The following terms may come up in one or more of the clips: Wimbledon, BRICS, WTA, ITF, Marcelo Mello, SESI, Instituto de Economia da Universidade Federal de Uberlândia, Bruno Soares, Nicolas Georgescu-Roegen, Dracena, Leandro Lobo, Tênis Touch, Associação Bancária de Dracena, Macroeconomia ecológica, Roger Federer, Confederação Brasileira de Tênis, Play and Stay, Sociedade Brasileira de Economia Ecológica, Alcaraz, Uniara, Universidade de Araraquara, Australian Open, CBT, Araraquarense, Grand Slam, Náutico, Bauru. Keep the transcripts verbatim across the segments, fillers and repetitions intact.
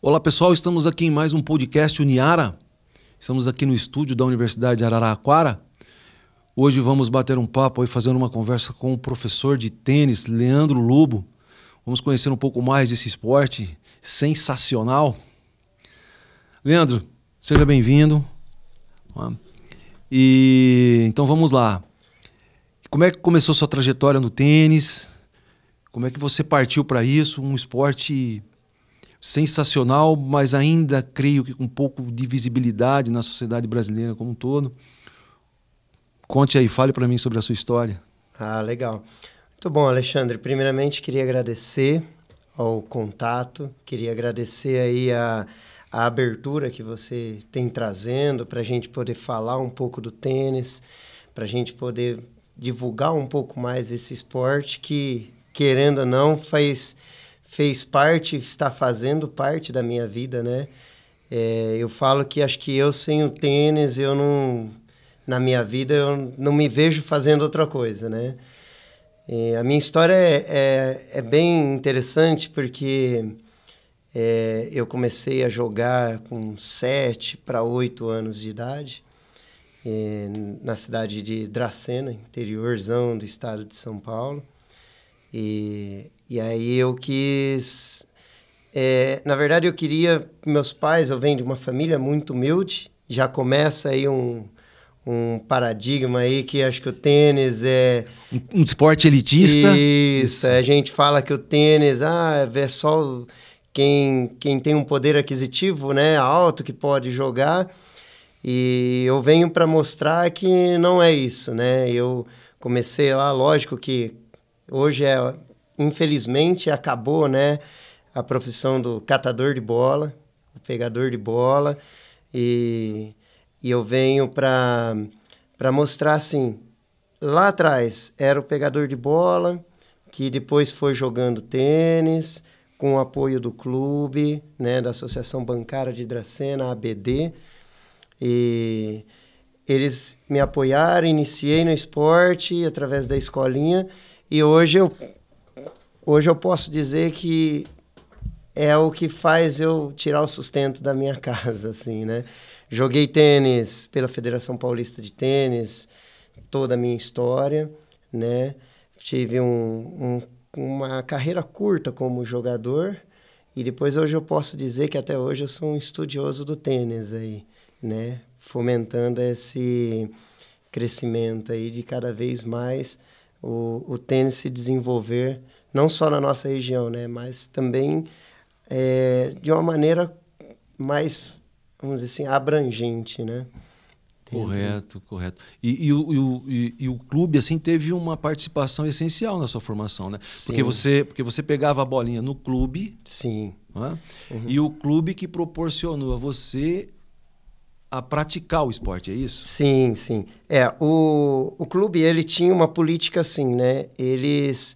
Olá pessoal, estamos aqui em mais um podcast Uniara. Estamos aqui no estúdio da Universidade de Araraquara. Hoje vamos bater um papo e fazendo uma conversa com o professor de tênis, Leandro Lobo. Vamos conhecer um pouco mais desse esporte sensacional. Leandro, seja bem-vindo. E então vamos lá. Como é que começou sua trajetória no tênis? Como é que você partiu para isso? Um esporte sensacional, mas ainda creio que com um pouco de visibilidade na sociedade brasileira como um todo. Conte aí, fale para mim sobre a sua história. Ah, legal. Muito bom, Alexandre. Primeiramente, queria agradecer ao contato, queria agradecer aí a, a abertura que você tem trazendo para a gente poder falar um pouco do tênis, para a gente poder divulgar um pouco mais esse esporte que, querendo ou não, faz... fez parte, está fazendo parte da minha vida, né? É, eu falo que acho que eu sem o tênis, eu não... Na minha vida, eu não me vejo fazendo outra coisa, né? É, a minha história é, é, é bem interessante porque é, eu comecei a jogar com sete para oito anos de idade é, na cidade de Dracena, interiorzão do estado de São Paulo. E... E aí eu quis... É, na verdade, eu queria... Meus pais, eu venho de uma família muito humilde. Já começa aí um, um paradigma aí que acho que o tênis é... Um, um esporte elitista. Isso, isso. A gente fala que o tênis ah, é só quem, quem tem um poder aquisitivo, né, alto que pode jogar. E eu venho para mostrar que não é isso, né? Eu comecei lá, lógico que hoje é... Infelizmente, acabou, né, a profissão do catador de bola, o pegador de bola. E, e eu venho para para mostrar, assim, lá atrás era o pegador de bola, que depois foi jogando tênis, com o apoio do clube, né, da Associação Bancária de Dracena, A B D. E eles me apoiaram, iniciei no esporte, através da escolinha, e hoje eu... Hoje eu posso dizer que é o que faz eu tirar o sustento da minha casa, assim, né? Joguei tênis pela Federação Paulista de Tênis, toda a minha história, né? Tive um, um, uma carreira curta como jogador e depois hoje eu posso dizer que até hoje eu sou um estudioso do tênis aí, né? Fomentando esse crescimento aí de cada vez mais o, o tênis se desenvolver não só na nossa região, né, mas também é, de uma maneira mais, vamos dizer assim, abrangente, né? Correto, correto. E, e, o, e, o, e o clube, assim, teve uma participação essencial na sua formação, né? Sim. Porque você, porque você pegava a bolinha no clube. Sim. Né? Uhum. E o clube que proporcionou a você a praticar o esporte, é isso? Sim, sim. É, o, o clube, ele tinha uma política assim, né? Eles...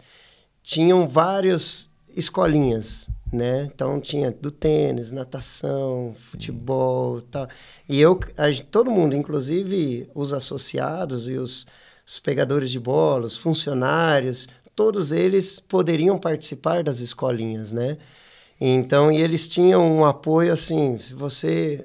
Tinham várias escolinhas, né? Então, tinha do tênis, natação, futebol e tal. E eu, a, todo mundo, inclusive os associados e os, os pegadores de bola, os funcionários, todos eles poderiam participar das escolinhas, né? Então, e eles tinham um apoio, assim, se você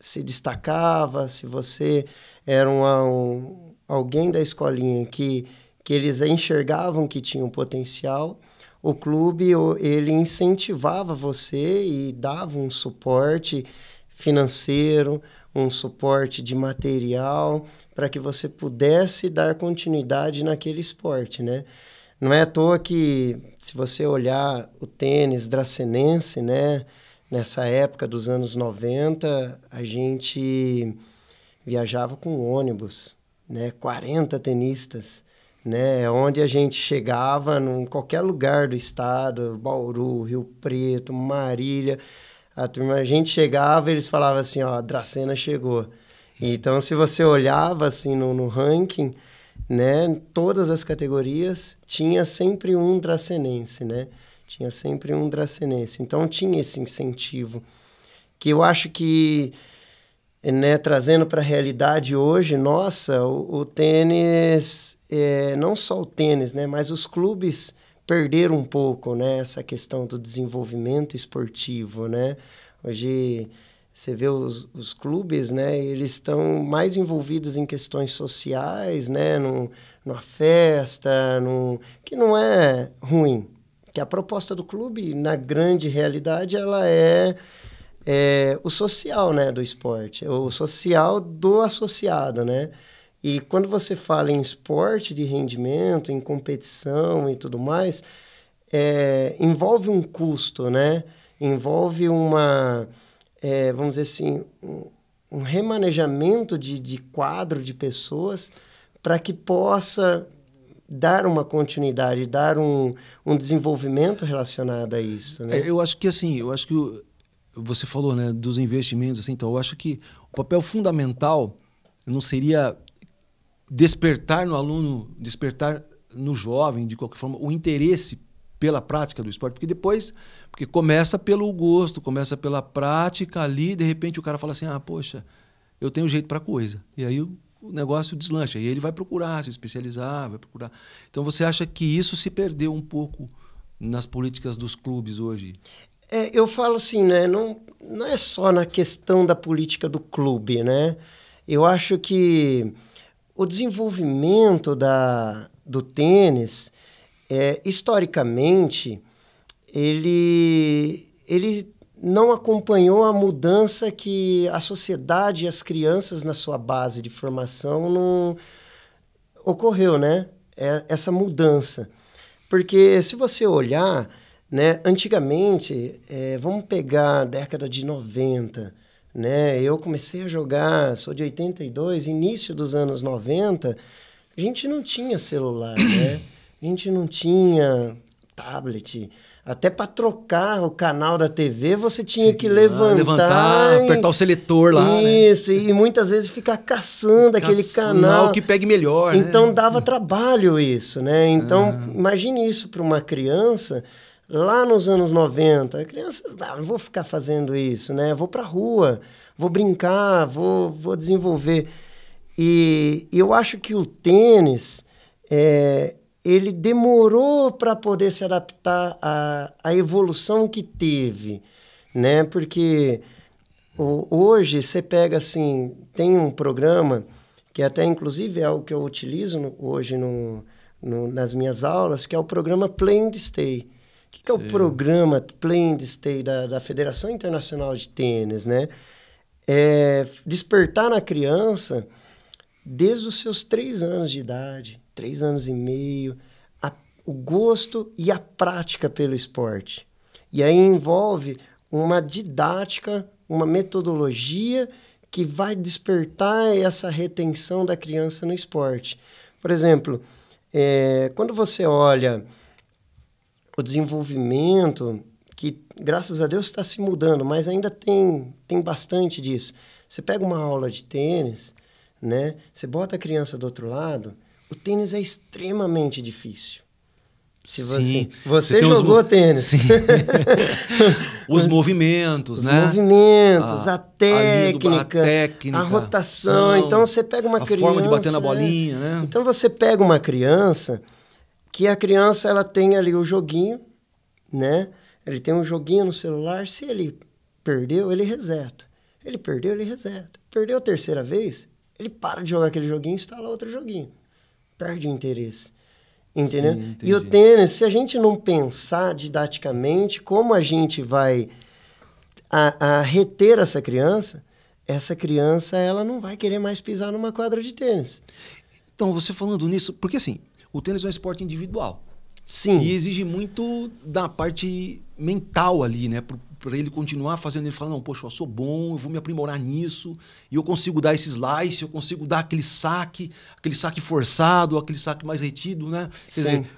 se destacava, se você era um, um, alguém da escolinha que... que eles enxergavam que tinha um potencial, o clube ele incentivava você e dava um suporte financeiro, um suporte de material, para que você pudesse dar continuidade naquele esporte, né? Não é à toa que, se você olhar o tênis dracenense, né? Nessa época dos anos noventa, a gente viajava com ônibus, né? quarenta tenistas. Né, onde a gente chegava, em qualquer lugar do estado, Bauru, Rio Preto, Marília, a turma, a gente chegava e eles falavam assim, ó, a Dracena chegou. Então, se você olhava assim no, no ranking, né, todas as categorias, tinha sempre um dracenense, né? Tinha sempre um dracenense. Então, tinha esse incentivo, que eu acho que... Né, trazendo para a realidade hoje, nossa, o, o tênis, é, não só o tênis, né, mas os clubes perderam um pouco, né, essa questão do desenvolvimento esportivo, né? Hoje você vê os, os clubes, né, eles estão mais envolvidos em questões sociais, né, num, numa festa, num, que não é ruim. Que a proposta do clube, na grande realidade, ela é, é o social, né, do esporte, o social do associado, né? E quando você fala em esporte de rendimento, em competição e tudo mais, é, envolve um custo, né? Envolve uma... É, vamos dizer assim, um, um remanejamento de, de quadro de pessoas para que possa dar uma continuidade, dar um, um desenvolvimento relacionado a isso, né? É, eu acho que assim, eu acho que o, você falou, né, dos investimentos, assim, então eu acho que o papel fundamental não seria despertar no aluno, despertar no jovem, de qualquer forma, o interesse pela prática do esporte, porque depois, porque começa pelo gosto, começa pela prática ali, de repente o cara fala assim, ah, poxa, eu tenho jeito para coisa. E aí o, o negócio deslancha, e ele vai procurar se especializar, vai procurar. Então você acha que isso se perdeu um pouco nas políticas dos clubes hoje? É, eu falo assim, né, não, não é só na questão da política do clube, né? Eu acho que o desenvolvimento da, do tênis... É, historicamente, ele, ele não acompanhou a mudança que a sociedade e as crianças na sua base de formação não ocorreu, né? É, essa mudança. Porque se você olhar, né, antigamente, é, vamos pegar a década de noventa, né? Eu comecei a jogar, sou de oitenta e dois, início dos anos noventa, a gente não tinha celular, né? A gente não tinha tablet. Até para trocar o canal da T V, você tinha que levantar... Levantar, e... apertar o seletor lá. Isso, né? E muitas vezes ficar caçando aquele canal. Que pegue melhor. Então, né? Dava trabalho isso, né? Então, ah. imagine isso para uma criança lá nos anos noventa. A criança, ah, não vou ficar fazendo isso, né? Vou para a rua, vou brincar, vou, vou desenvolver. E, e eu acho que o tênis... É, ele demorou para poder se adaptar à, à evolução que teve, né? Porque o, hoje você pega assim, tem um programa que até inclusive é o que eu utilizo no, hoje no, no, nas minhas aulas, que é o programa Play and Stay. O que, que é o programa Play and Stay da, da Federação Internacional de Tênis, né? É despertar na criança desde os seus três anos de idade, três anos e meio, a, o gosto e a prática pelo esporte. E aí envolve uma didática, uma metodologia que vai despertar essa retenção da criança no esporte. Por exemplo, é, quando você olha o desenvolvimento, que graças a Deus está se mudando, mas ainda tem, tem bastante disso. Você pega uma aula de tênis, né? Você bota a criança do outro lado... O tênis é extremamente difícil. Se você, sim. Você, você jogou os tênis. Sim. Os movimentos, os né? Os movimentos, a, a, técnica, a, língua, a técnica, a rotação. Não, então, você pega uma a criança... A forma de bater na bolinha, é, né? Então, você pega uma criança, que a criança ela tem ali o joguinho, né? Ele tem um joguinho no celular. Se ele perdeu, ele reseta. Ele perdeu, ele reseta. Perdeu a terceira vez, ele para de jogar aquele joguinho e instala outro joguinho. Perde o interesse, entendeu? Sim, e o tênis, se a gente não pensar didaticamente como a gente vai a, a reter essa criança, essa criança ela não vai querer mais pisar numa quadra de tênis. Então, você falando nisso, porque assim, o tênis é um esporte individual. Sim. E exige muito da parte mental ali, né? Para ele continuar fazendo, ele fala, não, poxa, eu sou bom, eu vou me aprimorar nisso, e eu consigo dar esse slice, eu consigo dar aquele saque, aquele saque forçado, aquele saque mais retido, né? Quer dizer,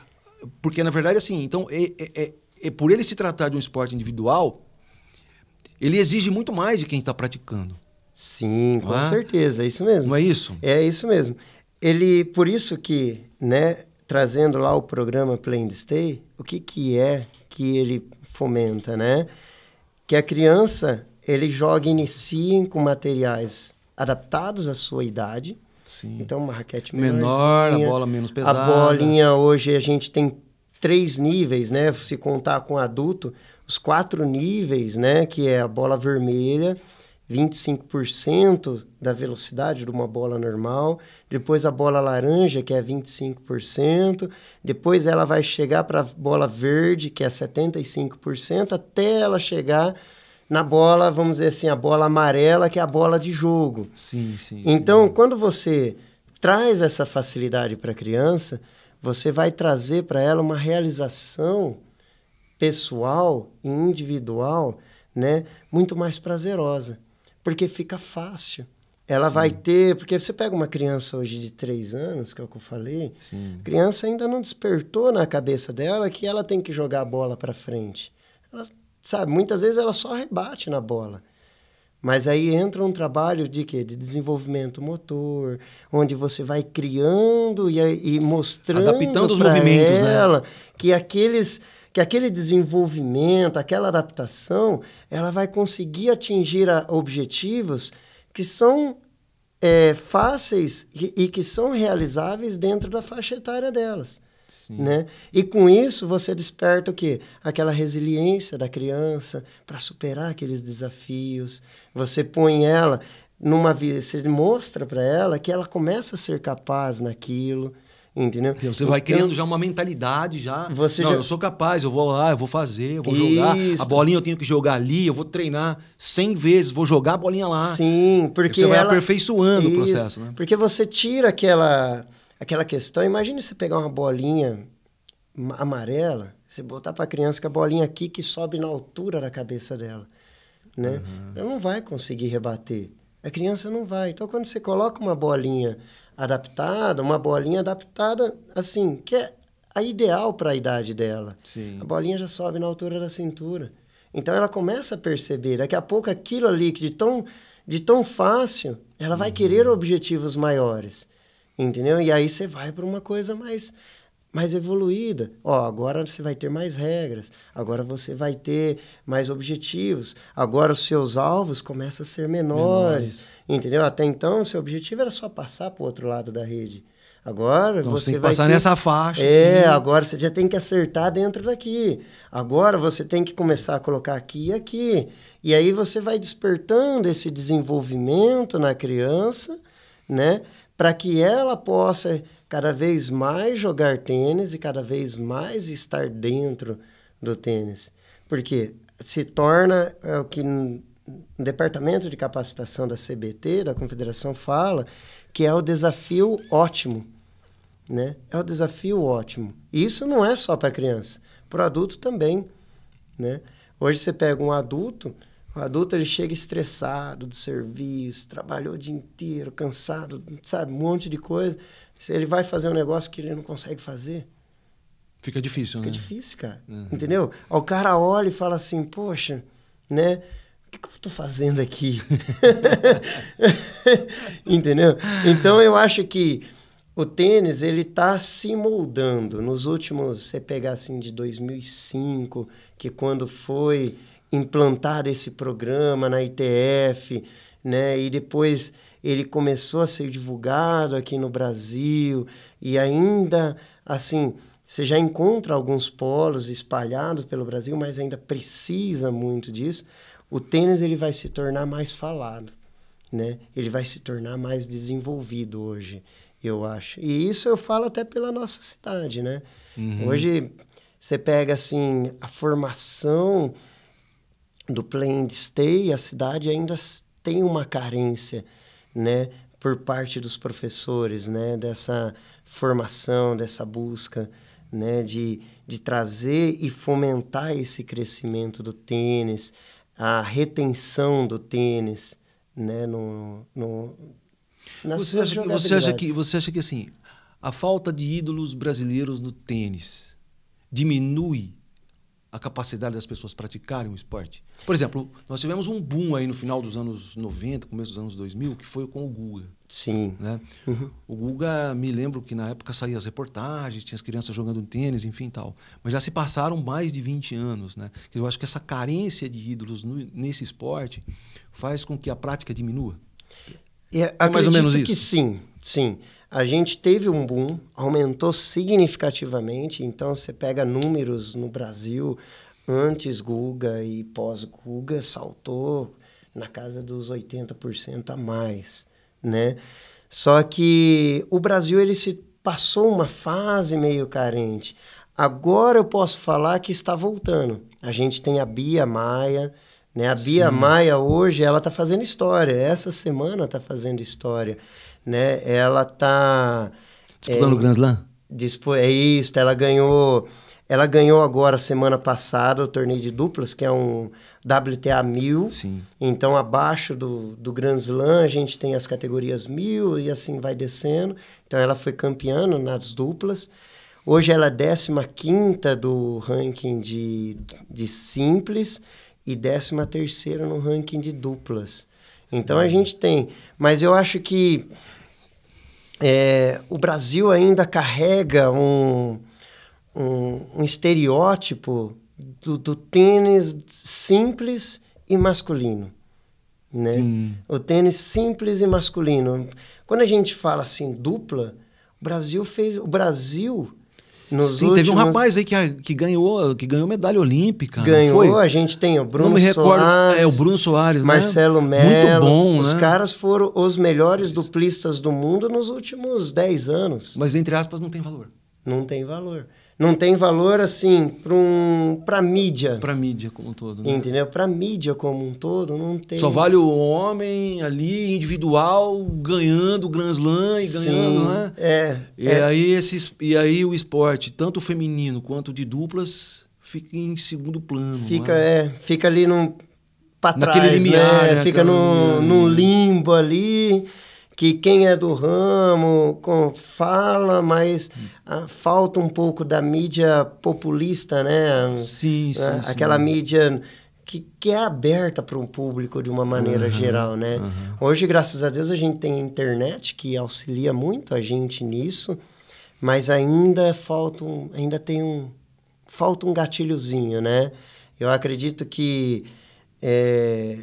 porque, na verdade, assim, então, é, é, é, é, por ele se tratar de um esporte individual, ele exige muito mais de quem está praticando. Sim, com certeza, é isso mesmo. Não é isso? É isso mesmo. Ele, por isso que, né, trazendo lá o programa Play and Stay, o que que é que ele fomenta, né? Que a criança, ele joga e inicia com materiais adaptados à sua idade. Sim. Então, uma raquete menor, a bola menos pesada. A bolinha, hoje, a gente tem três níveis, né? Se contar com adulto, os quatro níveis, né, que é a bola vermelha, vinte e cinco por cento da velocidade de uma bola normal, depois a bola laranja, que é vinte e cinco por cento, depois ela vai chegar para a bola verde, que é setenta e cinco por cento, até ela chegar na bola, vamos dizer assim, a bola amarela, que é a bola de jogo. Sim, sim. Então, sim. Quando você traz essa facilidade para a criança, você vai trazer para ela uma realização pessoal e individual, né, muito mais prazerosa. Porque fica fácil. Ela Sim. vai ter... Porque você pega uma criança hoje de três anos, que é o que eu falei, Sim. a criança ainda não despertou na cabeça dela que ela tem que jogar a bola para frente. Ela, sabe, muitas vezes ela só rebate na bola. Mas aí entra um trabalho de quê? De desenvolvimento motor, onde você vai criando e, e mostrando adaptando os movimentos, ela, né? que aqueles... que aquele desenvolvimento, aquela adaptação, ela vai conseguir atingir objetivos que são é, fáceis e, e que são realizáveis dentro da faixa etária delas. Sim. Né? E com isso você desperta o quê? Aquela resiliência da criança para superar aqueles desafios. Você põe ela numa vida, você mostra para ela que ela começa a ser capaz naquilo. Entendeu? Então, você então, vai criando já uma mentalidade já. Você não, já... eu sou capaz, eu vou lá, eu vou fazer, eu vou Isso. jogar. A bolinha eu tenho que jogar ali, eu vou treinar cem vezes, vou jogar a bolinha lá. Sim, porque você vai ela... aperfeiçoando Isso. o processo, né? Porque você tira aquela, aquela questão, imagina você pegar uma bolinha amarela, você botar para a criança com a bolinha aqui que sobe na altura da cabeça dela, né? Uhum. Ela não vai conseguir rebater. A criança não vai. Então, quando você coloca uma bolinha adaptada, uma bolinha adaptada, assim, que é a ideal para a idade dela. Sim. A bolinha já sobe na altura da cintura. Então, ela começa a perceber. Daqui a pouco, aquilo ali, que de tão, de tão fácil, ela vai uhum. querer objetivos maiores. Entendeu? E aí, você vai para uma coisa mais, mais evoluída. Ó, agora você vai ter mais regras. Agora você vai ter mais objetivos. Agora, os seus alvos começam a ser menores. menores. Entendeu? Até então, o seu objetivo era só passar para o outro lado da rede. Agora então, você, você tem que vai passar ter... nessa faixa. É, uhum. agora você já tem que acertar dentro daqui. Agora você tem que começar a colocar aqui e aqui. E aí você vai despertando esse desenvolvimento na criança, né? Para que ela possa cada vez mais jogar tênis e cada vez mais estar dentro do tênis. Porque se torna é, o que... o Departamento de Capacitação da C B T, da Confederação, fala que é o desafio ótimo, né? É o desafio ótimo. E isso não é só para criança, para o adulto também, né? Hoje você pega um adulto, o adulto ele chega estressado do serviço, trabalhou o dia inteiro, cansado, sabe, um monte de coisa. Ele vai fazer um negócio que ele não consegue fazer. Fica difícil, Fica né? Fica difícil, cara, uhum. entendeu? O cara olha e fala assim, poxa, né? O que, que eu estou fazendo aqui? Entendeu? Então, eu acho que o tênis, ele está se moldando. Nos últimos, você pegar assim de dois mil e cinco, que quando foi implantado esse programa na I T F, né? E depois ele começou a ser divulgado aqui no Brasil, e ainda, assim... Você já encontra alguns polos espalhados pelo Brasil, mas ainda precisa muito disso. O tênis ele vai se tornar mais falado, né? Ele vai se tornar mais desenvolvido hoje, eu acho. E isso eu falo até pela nossa cidade, né? Uhum. Hoje você pega assim a formação do Play and Stay, a cidade ainda tem uma carência, né? Por parte dos professores, né? Dessa formação, dessa busca, né? De, de trazer e fomentar esse crescimento do tênis, a retenção do tênis, né, no, no, nas você, acha que, você acha que você acha que assim a falta de ídolos brasileiros no tênis diminui a capacidade das pessoas praticarem o esporte? Por exemplo, nós tivemos um boom aí no final dos anos noventa, começo dos anos dois mil, que foi com o Guga. Sim. Né? Uhum. O Guga, me lembro que na época saía as reportagens, tinha as crianças jogando tênis, enfim e tal. Mas já se passaram mais de vinte anos, né? Eu acho que essa carência de ídolos no, nesse esporte faz com que a prática diminua. É, é mais ou menos isso? Que sim, sim. A gente teve um boom, aumentou significativamente. Então, você pega números no Brasil, antes Guga e pós-Guga, saltou na casa dos oitenta por cento a mais, né? Só que o Brasil, ele se passou uma fase meio carente. Agora eu posso falar que está voltando. A gente tem a Bia Maia, né? A Sim. Bia Maia hoje, ela está fazendo história. Essa semana está fazendo história, né? Ela está... Disputando é, o Grand Slam? Dispo... É isso, ela ganhou... Ela ganhou agora, semana passada, o torneio de duplas, que é um W T A mil. Sim. Então, abaixo do, do Grand Slam, a gente tem as categorias mil e assim vai descendo. Então, ela foi campeã nas duplas. Hoje, ela é décima quinta do ranking de, de simples e décima terceira no ranking de duplas. Então, Sim. a gente tem... Mas eu acho que é, o Brasil ainda carrega um... Um, um estereótipo do, do tênis simples e masculino, né? Sim. O tênis simples e masculino. Quando a gente fala assim, dupla, o Brasil fez... O Brasil... Nos Sim, últimos... teve um rapaz aí que, que, ganhou, que ganhou medalha olímpica. Ganhou, foi? A gente tem o Bruno Soares. Não me recordo, é o Bruno Soares, Marcelo né? Mello. Muito bom, Os né? caras foram os melhores duplistas do mundo nos últimos dez anos. Mas, entre aspas, não tem valor. Não tem valor. Não tem valor, assim, para um, para mídia. Para mídia como um todo. Né? Entendeu? Para mídia como um todo, não tem... Só vale o homem ali, individual, ganhando o Grand Slam e Sim, ganhando, né? É. E, é. Aí esses, e aí o esporte, tanto o feminino quanto de duplas, fica em segundo plano. Fica, né? é, fica ali para trás, Naquele limiar, né? né? Fica num no, no limbo ali... que quem é do ramo com, fala, mas hum. ah, falta um pouco da mídia populista, né? Sim, sim. Ah, sim aquela sim. mídia que, que é aberta para um público de uma maneira uhum, geral, né? Uhum. Hoje, graças a Deus, a gente tem a internet que auxilia muito a gente nisso, mas ainda falta um, ainda tem um, falta um gatilhozinho, né? Eu acredito que... É,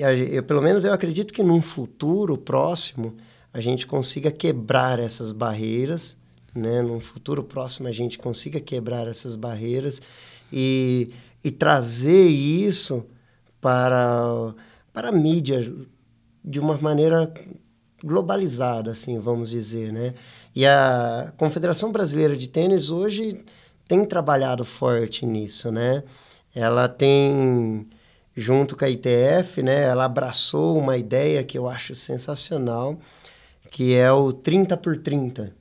Eu, pelo menos eu acredito que num futuro próximo a gente consiga quebrar essas barreiras, né? Num futuro próximo a gente consiga quebrar essas barreiras e, e trazer isso para, para a mídia de uma maneira globalizada, assim, vamos dizer, né? E a Confederação Brasileira de Tênis hoje tem trabalhado forte nisso, né? Ela tem... junto com a I T F, né, ela abraçou uma ideia que eu acho sensacional, que é o trinta por trinta,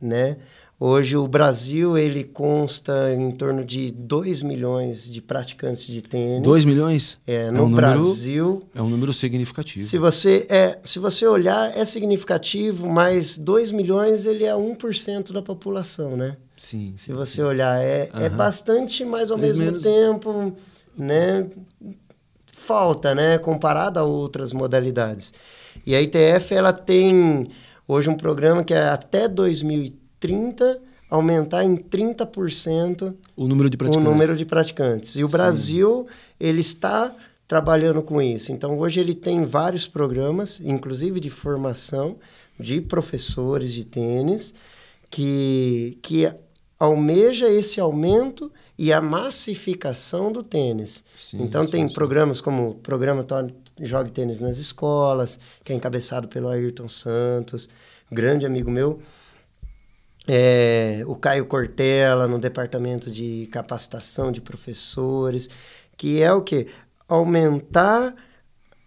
né? Hoje o Brasil, ele consta em torno de dois milhões de praticantes de tênis. dois milhões? É, no é um Brasil. Número, é um número significativo. Se você, é, se você olhar, é significativo, mas dois milhões, ele é um por cento da população, né? Sim. Se você sim. olhar, é, é bastante, mas ao Mais mesmo menos... tempo, né? Falta, né, comparada a outras modalidades. E a I T F, ela tem hoje um programa que é até dois mil e trinta aumentar em trinta por cento o número de praticantes. O número de praticantes. E o Sim. Brasil, ele está trabalhando com isso. Então, hoje ele tem vários programas, inclusive de formação de professores de tênis, que, que almeja esse aumento e a massificação do tênis. Sim, então, tem sim. programas como o programa Jogue Tênis nas Escolas, que é encabeçado pelo Ayrton Santos, grande amigo meu, é, o Caio Cortella, no departamento de capacitação de professores, que é o quê? Aumentar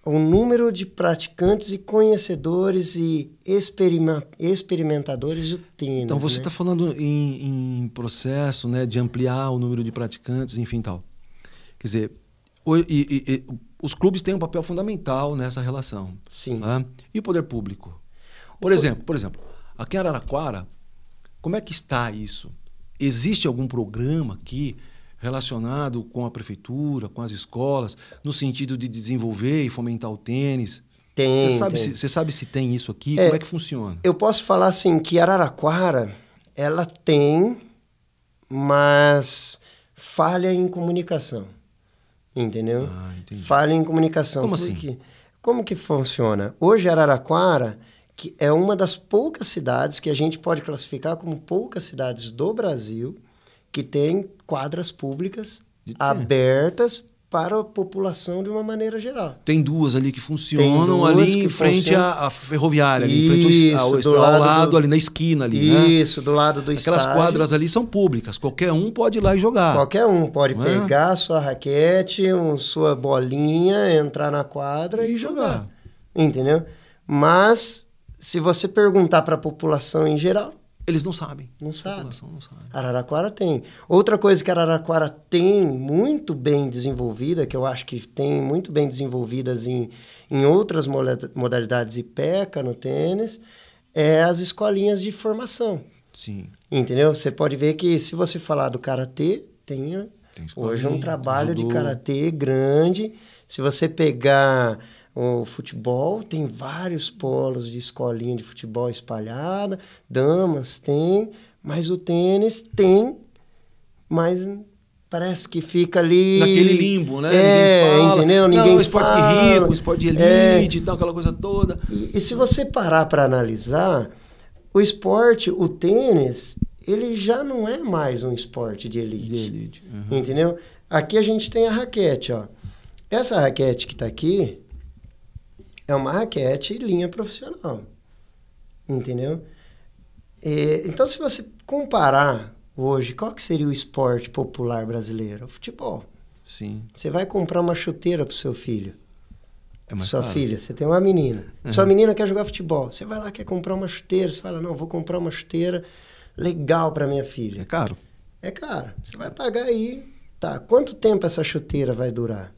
o número de praticantes e conhecedores e experiment experimentadores do tênis. Então você está né? falando em, em processo, né, de ampliar o número de praticantes, enfim, tal. Quer dizer, o, e, e, os clubes têm um papel fundamental nessa relação. Sim. Tá? E o poder público? Por o exemplo, po por exemplo, aqui em Araraquara, como é que está isso? Existe algum programa que... relacionado com a prefeitura, com as escolas, no sentido de desenvolver e fomentar o tênis? Tem, Você sabe, se, sabe se tem isso aqui? É, como é que funciona? Eu posso falar assim, que Araraquara, ela tem, mas falha em comunicação, entendeu? Ah, falha em comunicação. Como assim? Porque, como que funciona? Hoje Araraquara, que é uma das poucas cidades que a gente pode classificar como poucas cidades do Brasil, que tem quadras públicas abertas para a população de uma maneira geral. Tem duas ali que funcionam ali que em frente funcionam. à ferroviária, ali em frente ao, ao, do ao lado, lado do... ali na esquina ali, Isso, né? do lado do Aquelas estádio. quadras ali são públicas, qualquer um pode ir lá e jogar. Qualquer um pode pegar é? sua raquete, um, sua bolinha, entrar na quadra e, e jogar. jogar. Entendeu? Mas se você perguntar para a população em geral, eles não sabem. Não sabem. não sabe. Araraquara tem. Outra coisa que Araraquara tem muito bem desenvolvida, que eu acho que tem muito bem desenvolvidas em, em outras modalidades e peca no tênis, é as escolinhas de formação. Sim. Entendeu? Você pode ver que se você falar do karatê, tem, tem hoje um trabalho ajudou. de karatê grande. Se você pegar... O futebol tem vários polos de escolinha de futebol espalhada, damas tem, mas o tênis tem, mas parece que fica ali... Naquele limbo, né? É, ninguém fala. entendeu? Ninguém Não, o esporte fala. rico, o esporte de elite é. e tal, aquela coisa toda. E, e se você parar para analisar, o esporte, o tênis, ele já não é mais um esporte de elite. De elite. Uhum. Entendeu? Aqui a gente tem a raquete, ó. Essa raquete que tá aqui... É uma raquete linha profissional, entendeu? E, então, se você comparar hoje, qual que seria o esporte popular brasileiro? O futebol. Sim. Você vai comprar uma chuteira para o seu filho. É mais Sua caro. filha, você tem uma menina. Uhum. Sua menina quer jogar futebol. Você vai lá, quer comprar uma chuteira. Você fala, não, vou comprar uma chuteira legal para minha filha. É caro? É caro. Você vai pagar aí. Tá, quanto tempo essa chuteira vai durar?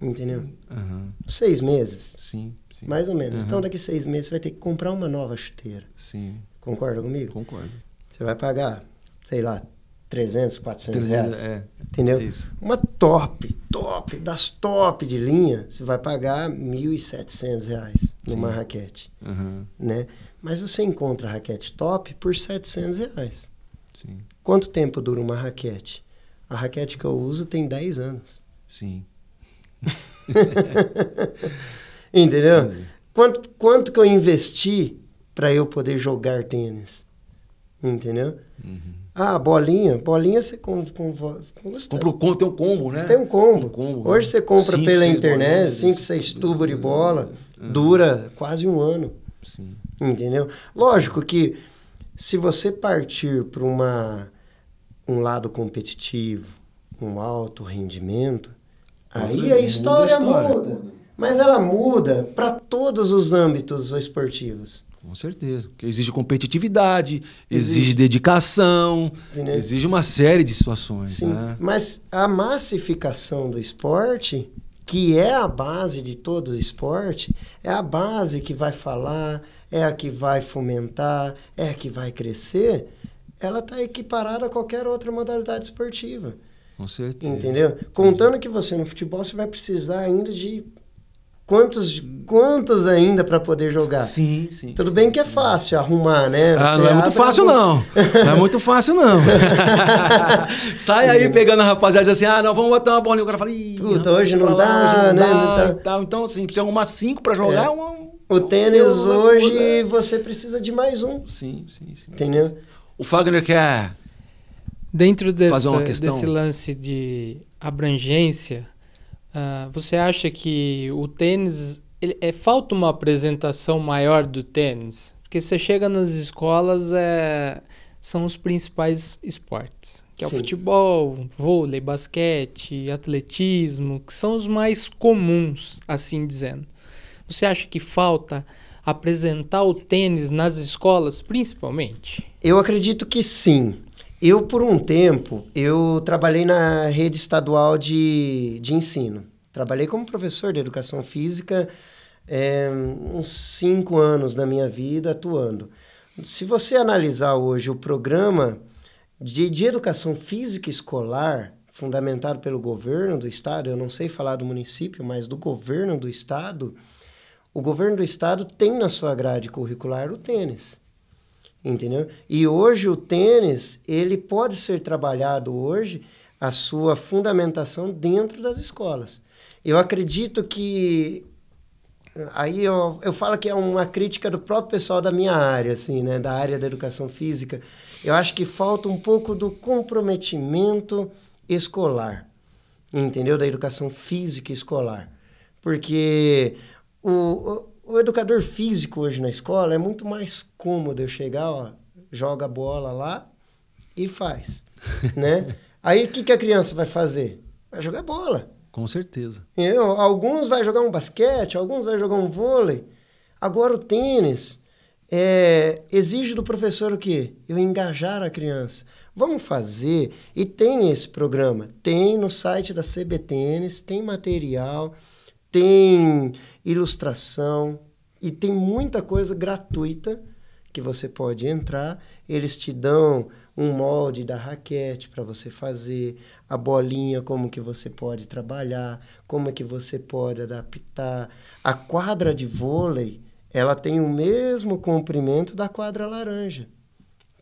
Entendeu? Uhum. Seis meses. Sim, sim. Mais ou menos. Uhum. Então, daqui seis meses, você vai ter que comprar uma nova chuteira. Sim. Concorda comigo? Concordo. Você vai pagar, sei lá, trezentos, quatrocentos reais. É. Entendeu? É isso. Uma top, top, das top de linha, você vai pagar mil e setecentos reais numa sim. raquete. Uhum. Né? Mas você encontra a raquete top por setecentos reais. Sim. Quanto tempo dura uma raquete? A raquete que eu uso tem dez anos. Sim. Entendeu? Entendi. Quanto, quanto que eu investi para eu poder jogar tênis? Entendeu? Uhum. Ah, bolinha. Bolinha você com, com, com, compra, com, tem um combo, né? Tem um combo. Um combo Hoje né? você compra cinco, pela internet, cinco, seis tubos de bola, uhum. dura quase um ano. Sim. Entendeu? Lógico que se você partir para uma um lado competitivo, um alto rendimento, aí a história muda, a história muda, mas ela muda para todos os âmbitos esportivos. Com certeza, porque exige competitividade, exige, exige dedicação, entendeu? Exige uma série de situações. Sim, né? Mas a massificação do esporte, que é a base de todo o esporte, é a base que vai falar, é a que vai fomentar, é a que vai crescer, ela está equiparada a qualquer outra modalidade esportiva. Com certeza. Entendeu? Contando que você no futebol, você vai precisar ainda de quantos, quantos ainda para poder jogar. Sim, sim. Tudo sim, bem que sim. é fácil arrumar, né? Ah, não é, abre... fácil, não. não é muito fácil, não. Não é muito fácil, não. Sai aí pegando a rapaziada e diz assim, ah, não, vamos botar uma bolinha. O cara fala, ih, puta, hoje não, dá, lá, hoje não né? dá, né? Tá... Então, assim, precisa arrumar cinco para jogar. É. Um... O tênis um... hoje, você precisa de mais um. Sim, sim, sim. Entendeu? Sim, sim. O Fagner quer... Dentro dessa, desse lance de abrangência, uh, você acha que o tênis... Ele, é, falta uma apresentação maior do tênis? Porque você chega nas escolas, é, são os principais esportes. Que Sim. é o futebol, vôlei, basquete, atletismo, que são os mais comuns, assim dizendo. Você acha que falta apresentar o tênis nas escolas, principalmente? Eu acredito que sim. Eu, por um tempo, eu trabalhei na rede estadual de, de ensino. Trabalhei como professor de educação física é, uns cinco anos da minha vida atuando. Se você analisar hoje o programa de, de educação física escolar, fundamentado pelo governo do estado, eu não sei falar do município, mas do governo do estado, o governo do estado tem na sua grade curricular o tênis. Entendeu? E hoje o tênis, ele pode ser trabalhado hoje, a sua fundamentação dentro das escolas. Eu acredito que, aí eu, eu falo que é uma crítica do próprio pessoal da minha área, assim, né? Da área da educação física. Eu acho que falta um pouco do comprometimento escolar. entendeu? Da educação física escolar. Porque o, o, o educador físico hoje na escola é muito mais cômodo eu chegar, ó, joga a bola lá e faz, né? Aí o que, que a criança vai fazer? Vai jogar bola. Com certeza. Entendeu? Alguns vai jogar um basquete, alguns vai jogar um vôlei. Agora o tênis é, exige do professor o quê? Eu engajar a criança. Vamos fazer, e tem esse programa, tem no site da C B Tênis, tem material, tem ilustração, e tem muita coisa gratuita que você pode entrar, eles te dão um molde da raquete para você fazer, a bolinha, como que você pode trabalhar, como que você pode adaptar. A quadra de vôlei, ela tem o mesmo comprimento da quadra laranja,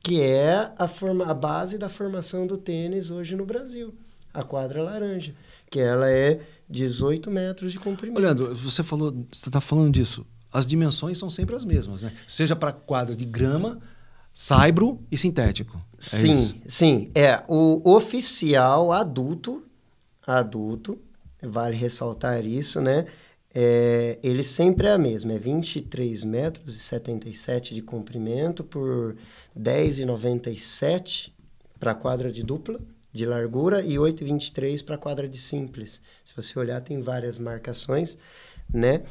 que é a, forma, a base da formação do tênis hoje no Brasil, a quadra laranja, que ela é dezoito metros de comprimento. Leandro, você falou, você está falando disso, as dimensões são sempre as mesmas, né? Seja para quadra de grama, saibro e sintético. É sim, isso? sim. É, o oficial adulto, adulto, vale ressaltar isso, né? É, ele sempre é a mesma, é vinte e três metros e setenta e sete de comprimento por dez e noventa e sete para a quadra de dupla, de largura, e oito e vinte e três para a quadra de simples. Se você olhar, tem várias marcações, né?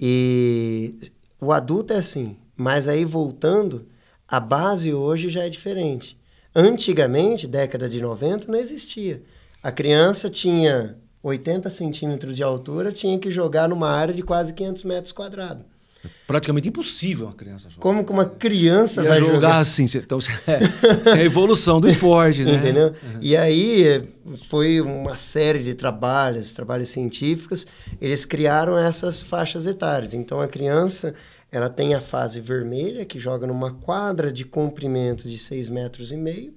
E o adulto é assim, mas aí voltando, a base hoje já é diferente. Antigamente, década de noventa, não existia. A criança tinha oitenta centímetros de altura, tinha que jogar numa área de quase quinhentos metros quadrados. É praticamente impossível uma criança jogar. Como que uma criança vai jogar? jogar assim? Então, é, é a evolução do esporte, né? Entendeu? Uhum. E aí foi uma série de trabalhos, trabalhos científicos, eles criaram essas faixas etárias. Então, a criança, ela tem a fase vermelha, que joga numa quadra de comprimento de seis metros e meio,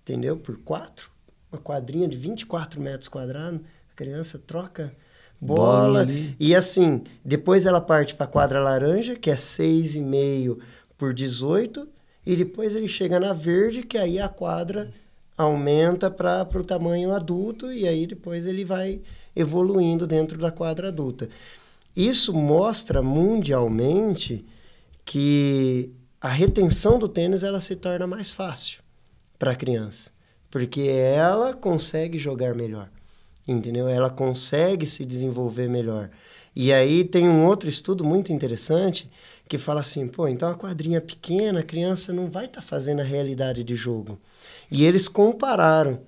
entendeu? Por quatro. Uma quadrinha de vinte e quatro metros quadrados. Criança troca bola, bola e assim, depois ela parte para a quadra laranja, que é seis e meio por dezoito, e depois ele chega na verde, que aí a quadra aumenta para o tamanho adulto, e aí depois ele vai evoluindo dentro da quadra adulta. Isso mostra mundialmente que a retenção do tênis ela se torna mais fácil para a criança, porque ela consegue jogar melhor. Entendeu? Ela consegue se desenvolver melhor. E aí tem um outro estudo muito interessante que fala assim, pô, então a quadrinha pequena, a criança não vai estar tá fazendo a realidade de jogo. E eles compararam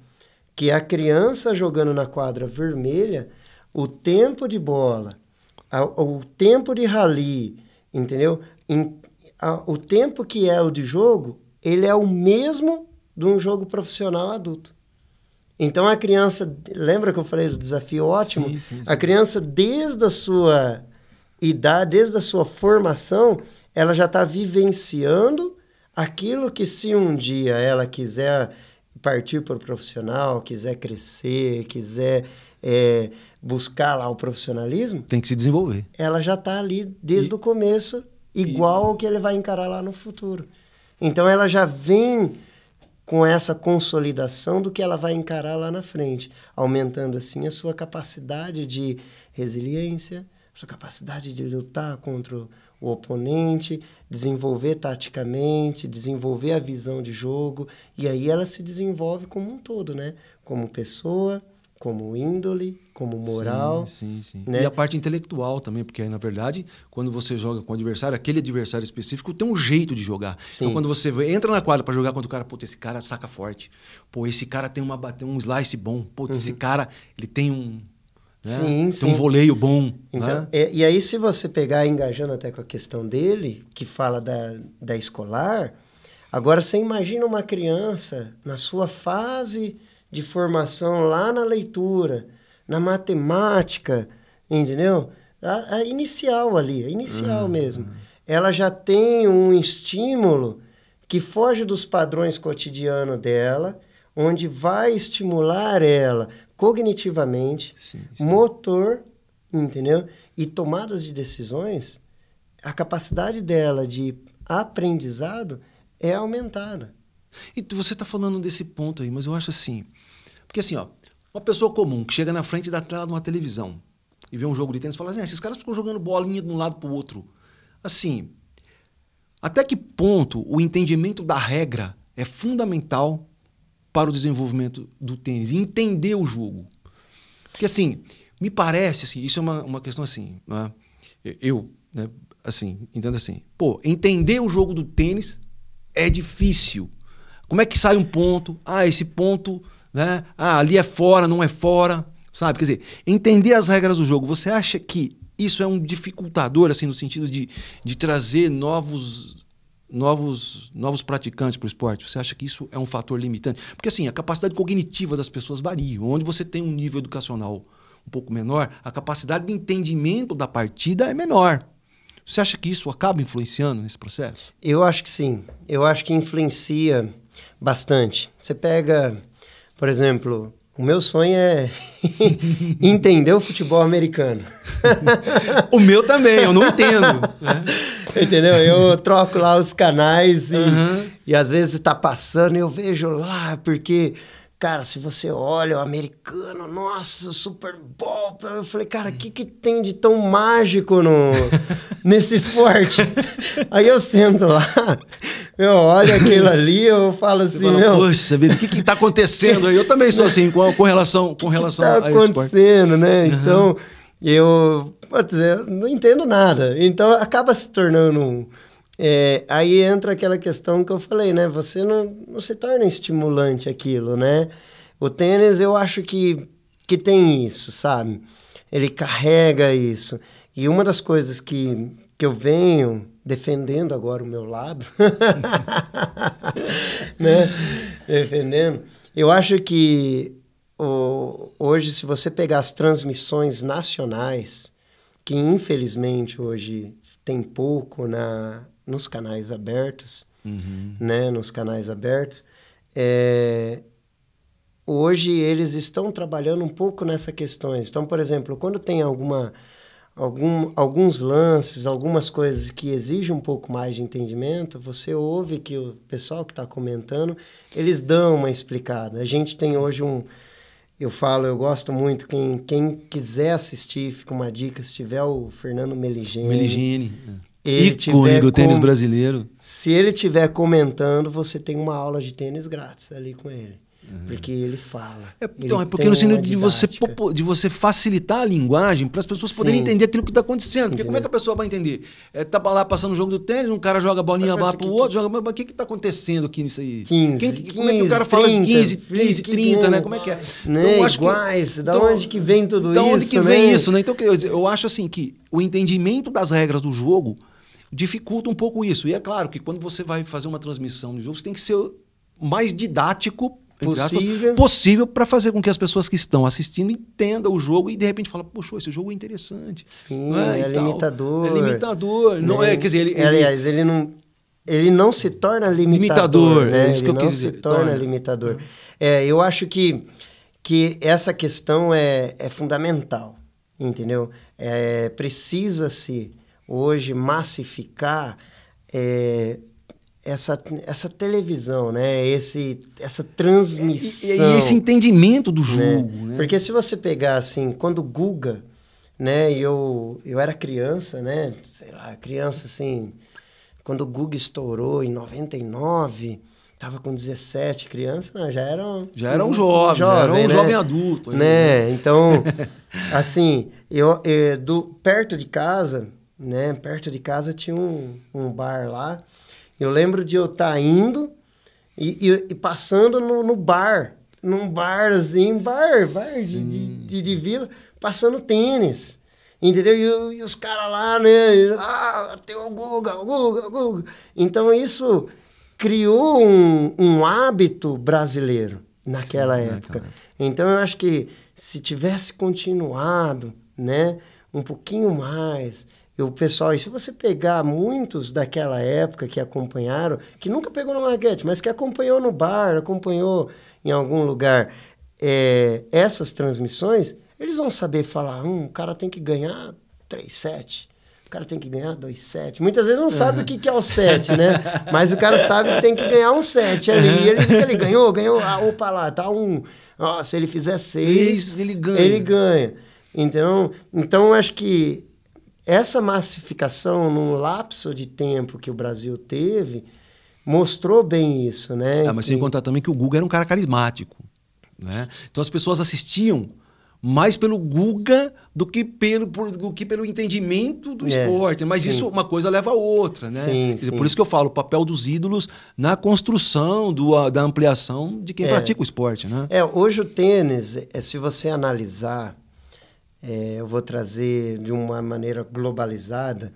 que a criança jogando na quadra vermelha, o tempo de bola, a, o tempo de rally, entendeu? Em, a, o tempo que é o de jogo, ele é o mesmo de um jogo profissional adulto. Então, a criança, lembra que eu falei do desafio ótimo? Sim, sim, sim. A criança, desde a sua idade, desde a sua formação, ela já está vivenciando aquilo que, se um dia ela quiser partir para o profissional, quiser crescer, quiser é, buscar lá o profissionalismo... Tem que se desenvolver. Ela já está ali desde e, o começo, igual e... ao que ele vai encarar lá no futuro. Então, ela já vem com essa consolidação do que ela vai encarar lá na frente, aumentando assim a sua capacidade de resiliência, a sua capacidade de lutar contra o oponente, desenvolver taticamente, desenvolver a visão de jogo, e aí ela se desenvolve como um todo, né? Como pessoa, como índole, como moral. Sim, sim, sim. Né? E a parte intelectual também, porque aí, na verdade, quando você joga com o adversário, aquele adversário específico tem um jeito de jogar. Sim. Então, quando você entra na quadra para jogar contra o cara, pô, esse cara saca forte. Pô, esse cara tem, uma, tem um slice bom. Pô, uhum. Esse cara, ele tem um... Né? Sim, sim. Tem um voleio bom. Então, né? é, e aí, se você pegar, engajando até com a questão dele, que fala da, da escolar, agora você imagina uma criança na sua fase de formação lá na leitura, na matemática, entendeu? A, a inicial ali, a inicial uhum. mesmo. Ela já tem um estímulo que foge dos padrões cotidianos dela, onde vai estimular ela cognitivamente, sim, sim. motor, entendeu? E tomadas de decisões, a capacidade dela de aprendizado é aumentada. E você está falando desse ponto aí, mas eu acho assim... Porque assim, ó, Uma pessoa comum que chega na frente da tela de uma televisão e vê um jogo de tênis e fala assim, ah, esses caras ficam jogando bolinha de um lado para o outro. Assim, até que ponto o entendimento da regra é fundamental para o desenvolvimento do tênis? Entender o jogo. Porque assim, me parece, assim, isso é uma, uma questão assim, né? Eu, né, assim, entendo assim, pô, entender o jogo do tênis é difícil. Como é que sai um ponto? Ah, esse ponto, né? Ah, ali é fora, não é fora, sabe? Quer dizer, entender as regras do jogo, você acha que isso é um dificultador, assim, no sentido de, de trazer novos, novos, novos praticantes para o esporte? Você acha que isso é um fator limitante? Porque, assim, a capacidade cognitiva das pessoas varia. Onde você tem um nível educacional um pouco menor, a capacidade de entendimento da partida é menor. Você acha que isso acaba influenciando nesse processo? Eu acho que sim. Eu acho que influencia bastante. Você pega, por exemplo, o meu sonho é entender o futebol americano. O meu também, eu não entendo. Né? Entendeu? Eu troco lá os canais e, uhum. e às vezes está passando e eu vejo lá, porque, cara, se você olha o americano, nossa, Super Bowl. Eu falei, cara, o que, que tem de tão mágico no, nesse esporte? Aí eu sento lá, eu olho aquilo ali, eu falo assim, fala, meu... Poxa vida, o que que tá acontecendo aí? Eu também sou assim, com, com relação, com relação que que tá a esse esporte. acontecendo, né? Uhum. Então, eu, vou dizer, não entendo nada. Então, acaba se tornando um... É, aí entra aquela questão que eu falei, né? Você não, não se torna estimulante aquilo, né? O tênis, eu acho que, que tem isso, sabe? Ele carrega isso. E uma das coisas que, que eu venho defendendo agora o meu lado, né? Defendendo. Eu acho que o, hoje, se você pegar as transmissões nacionais, que infelizmente hoje tem pouco na... nos canais abertos, uhum. né? Nos canais abertos. É... Hoje eles estão trabalhando um pouco nessa questão. Então, por exemplo, quando tem alguma, algum, alguns lances, algumas coisas que exigem um pouco mais de entendimento, você ouve que o pessoal que está comentando, eles dão uma explicada. A gente tem hoje um... Eu falo, eu gosto muito, quem, quem quiser assistir, fica uma dica, se tiver o Fernando Meligeni... Meligeni, ícone do tênis com... brasileiro. Se ele estiver comentando, você tem uma aula de tênis grátis ali com ele. Uhum. Porque ele fala. É, então, ele é porque no sentido de você, de você facilitar a linguagem para as pessoas Sim. poderem entender aquilo que está acontecendo. Porque Entendeu? como é que a pessoa vai entender? É, tá lá passando o jogo do tênis, um cara joga a bolinha lá para o outro, joga... Mas o que está acontecendo aqui nisso aí? quinze, Quem, quinze, como é que o cara fala de quinze, quinze, trinta, né? Como é que é? Né? Então, eu acho Iguais, que, da então, onde que vem tudo da isso? Da onde que né? vem isso, né? Então, eu, eu acho assim que o entendimento das regras do jogo dificulta um pouco isso. E é claro que quando você vai fazer uma transmissão no jogo, você tem que ser mais didático possível, possível para fazer com que as pessoas que estão assistindo entendam o jogo e de repente falam, poxa, esse jogo é interessante. Sim, é, é limitador. É limitador. Né? Não é, quer dizer, ele, ele... Aliás, ele não, ele não se torna limitador. limitador né? é isso ele que eu não se torna, torna limitador. É, eu acho que, que essa questão é, é fundamental, entendeu? É, precisa-se hoje massificar é, essa, essa televisão, né? Esse, essa transmissão. E, e esse entendimento do jogo. Né? Né? Porque se você pegar assim, quando o Guga, né? Eu, eu era criança, né? Sei lá, criança assim... Quando o Guga estourou em noventa e nove, tava com dezessete, criança, não, já era um... Já era um jovem, jovem já era um né? jovem adulto. Né? Né? Então, assim, eu, eu, do, perto de casa... Né? Perto de casa tinha um, um bar lá. Eu lembro de eu estar tá indo e, e, e passando no, no bar. Num barzinho, bar, bar de, de, de, de vila, passando tênis. Entendeu? E, e os caras lá, né? E, ah, tem o Guga, o Guga, o Guga. Então isso criou um, um hábito brasileiro naquela Sim, época. Naquela. Então eu acho que se tivesse continuado, né? Um pouquinho mais... O pessoal, e se você pegar muitos daquela época que acompanharam, que nunca pegou no Marquete, mas que acompanhou no bar, acompanhou em algum lugar, é, essas transmissões, eles vão saber falar, hum, o cara tem que ganhar três sete, o cara tem que ganhar dois sets. Muitas vezes não sabe uhum. o que, que é o set, né? Mas o cara sabe que tem que ganhar um set ali. Uhum. E ele, ele ganhou, ganhou, ah, opa lá, tá um... Ah, se ele fizer seis, ele ganha. Ele ganha. Então, então eu acho que essa massificação num lapso de tempo que o Brasil teve mostrou bem isso, né? Ah, mas que... sem contar também que o Guga era um cara carismático, né? Então as pessoas assistiam mais pelo Guga do que pelo, por, do que pelo entendimento do é, esporte. Mas sim. isso, uma coisa leva a outra, né? Sim, dizer, sim. Por isso que eu falo, o papel dos ídolos na construção do, a, da ampliação de quem é. pratica o esporte, né? É, hoje o tênis, é, se você analisar, é, eu vou trazer de uma maneira globalizada,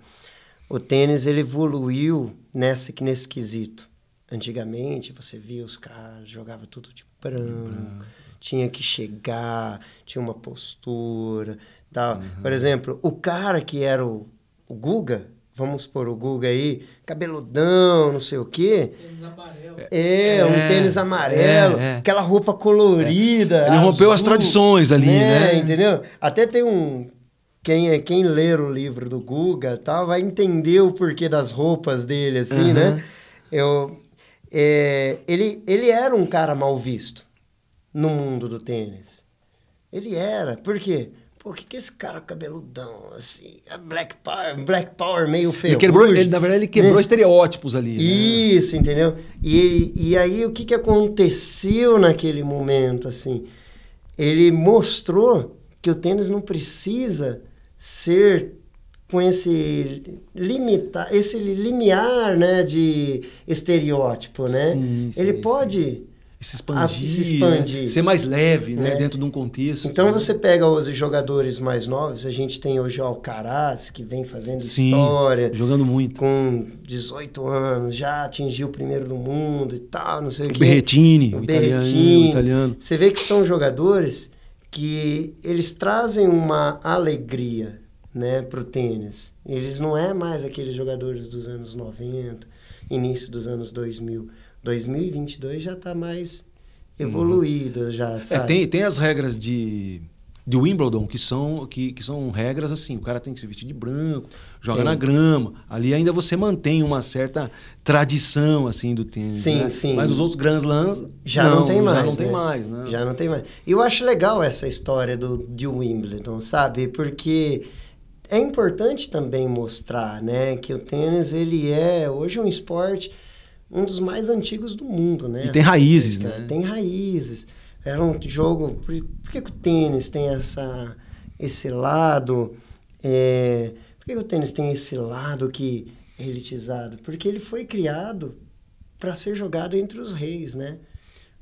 o tênis ele evoluiu nessa, nesse quesito. Antigamente, você via os caras, jogava tudo de branco. branco. Tinha que chegar, tinha uma postura, tal. Uhum. Por exemplo, o cara que era o, o Guga, vamos pôr o Guga aí, cabeludão, não sei o quê. Tênis amarelo. É, é um tênis amarelo, é, é. aquela roupa colorida. É. Ele azul, rompeu as tradições ali, né? né? Entendeu? Até tem um... Quem, é, quem ler o livro do Guga tal, vai entender o porquê das roupas dele, assim, uhum. né? Eu, é, ele, ele era um cara mal visto no mundo do tênis. Ele era. Por quê? Pô, que que esse cara cabeludão, assim, é black power, black power meio feio. Ele quebrou, ele, na verdade, ele quebrou né? estereótipos ali. Né? Isso, entendeu? E, e aí, o que, que aconteceu naquele momento, assim? Ele mostrou que o tênis não precisa ser com esse limitar, esse limiar, né, de estereótipo, né? Sim, sim, ele pode... Sim. Se expandir, se expandir. Né? Ser mais leve, né? né? Dentro de um contexto. Então, né? você pega os jogadores mais novos, a gente tem hoje o Alcaraz, que vem fazendo Sim, história. Jogando muito. Com dezoito anos, já atingiu o primeiro do mundo e tal, não sei o quê. Berretini, o Berretini, italiano. Você vê que são jogadores que eles trazem uma alegria, né, pro tênis. Eles não é mais aqueles jogadores dos anos noventa, início dos anos dois mil. dois mil e vinte e dois já está mais evoluído, uhum. já, sabe? É, tem, tem as regras de, de Wimbledon, que são, que, que são regras assim, o cara tem que se vestir de branco, joga tem. na grama, ali ainda você mantém uma certa tradição assim do tênis, sim, né? sim. Mas os outros Grand Slams já não, não tem mais, já não tem né? mais, né? Já não tem mais. Eu acho legal essa história do, de Wimbledon, sabe? Porque é importante também mostrar, né, que o tênis ele é hoje um esporte... um dos mais antigos do mundo, né? E tem raízes, né? Tem raízes. Era um jogo... Por, por que, que o tênis tem essa, esse lado... É, por que, que o tênis tem esse lado que é elitizado? Porque ele foi criado para ser jogado entre os reis, né?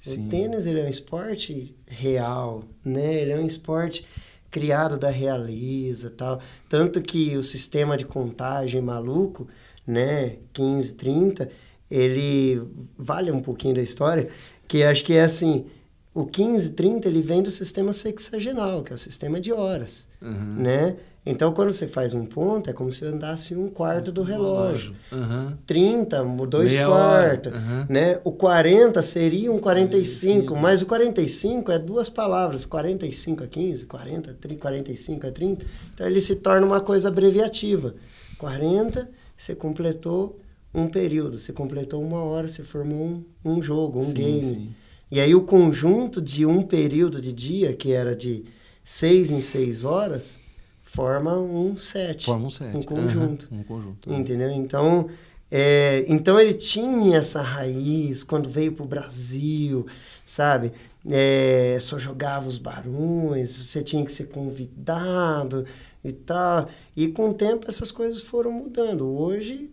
Sim. O tênis ele é um esporte real, né? Ele é um esporte criado da realeza e tal. Tanto que o sistema de contagem maluco, né? quinze, trinta... ele vale um pouquinho da história, que acho que é assim, o quinze, trinta, ele vem do sistema sexagenal, que é o sistema de horas, uhum. né? Então, quando você faz um ponto, é como se andasse um quarto do relógio. Uhum. trinta, dois quartos, uhum. né? O quarenta seria um quarenta e cinco, mas o quarenta e cinco é duas palavras, quarenta e cinco a quinze, quarenta, trinta, quarenta e cinco a trinta, então ele se torna uma coisa abreviativa. quarenta, você completou... um período, você completou uma hora, você formou um, um jogo, um sim, game. Sim. E aí o conjunto de um período de dia, que era de seis em seis horas, forma um set. Forma um set. Um conjunto. Uhum, um conjunto. Entendeu? Então, é, então ele tinha essa raiz quando veio pro Brasil, sabe? É, só jogava os barões, você tinha que ser convidado e tal. E com o tempo essas coisas foram mudando. Hoje...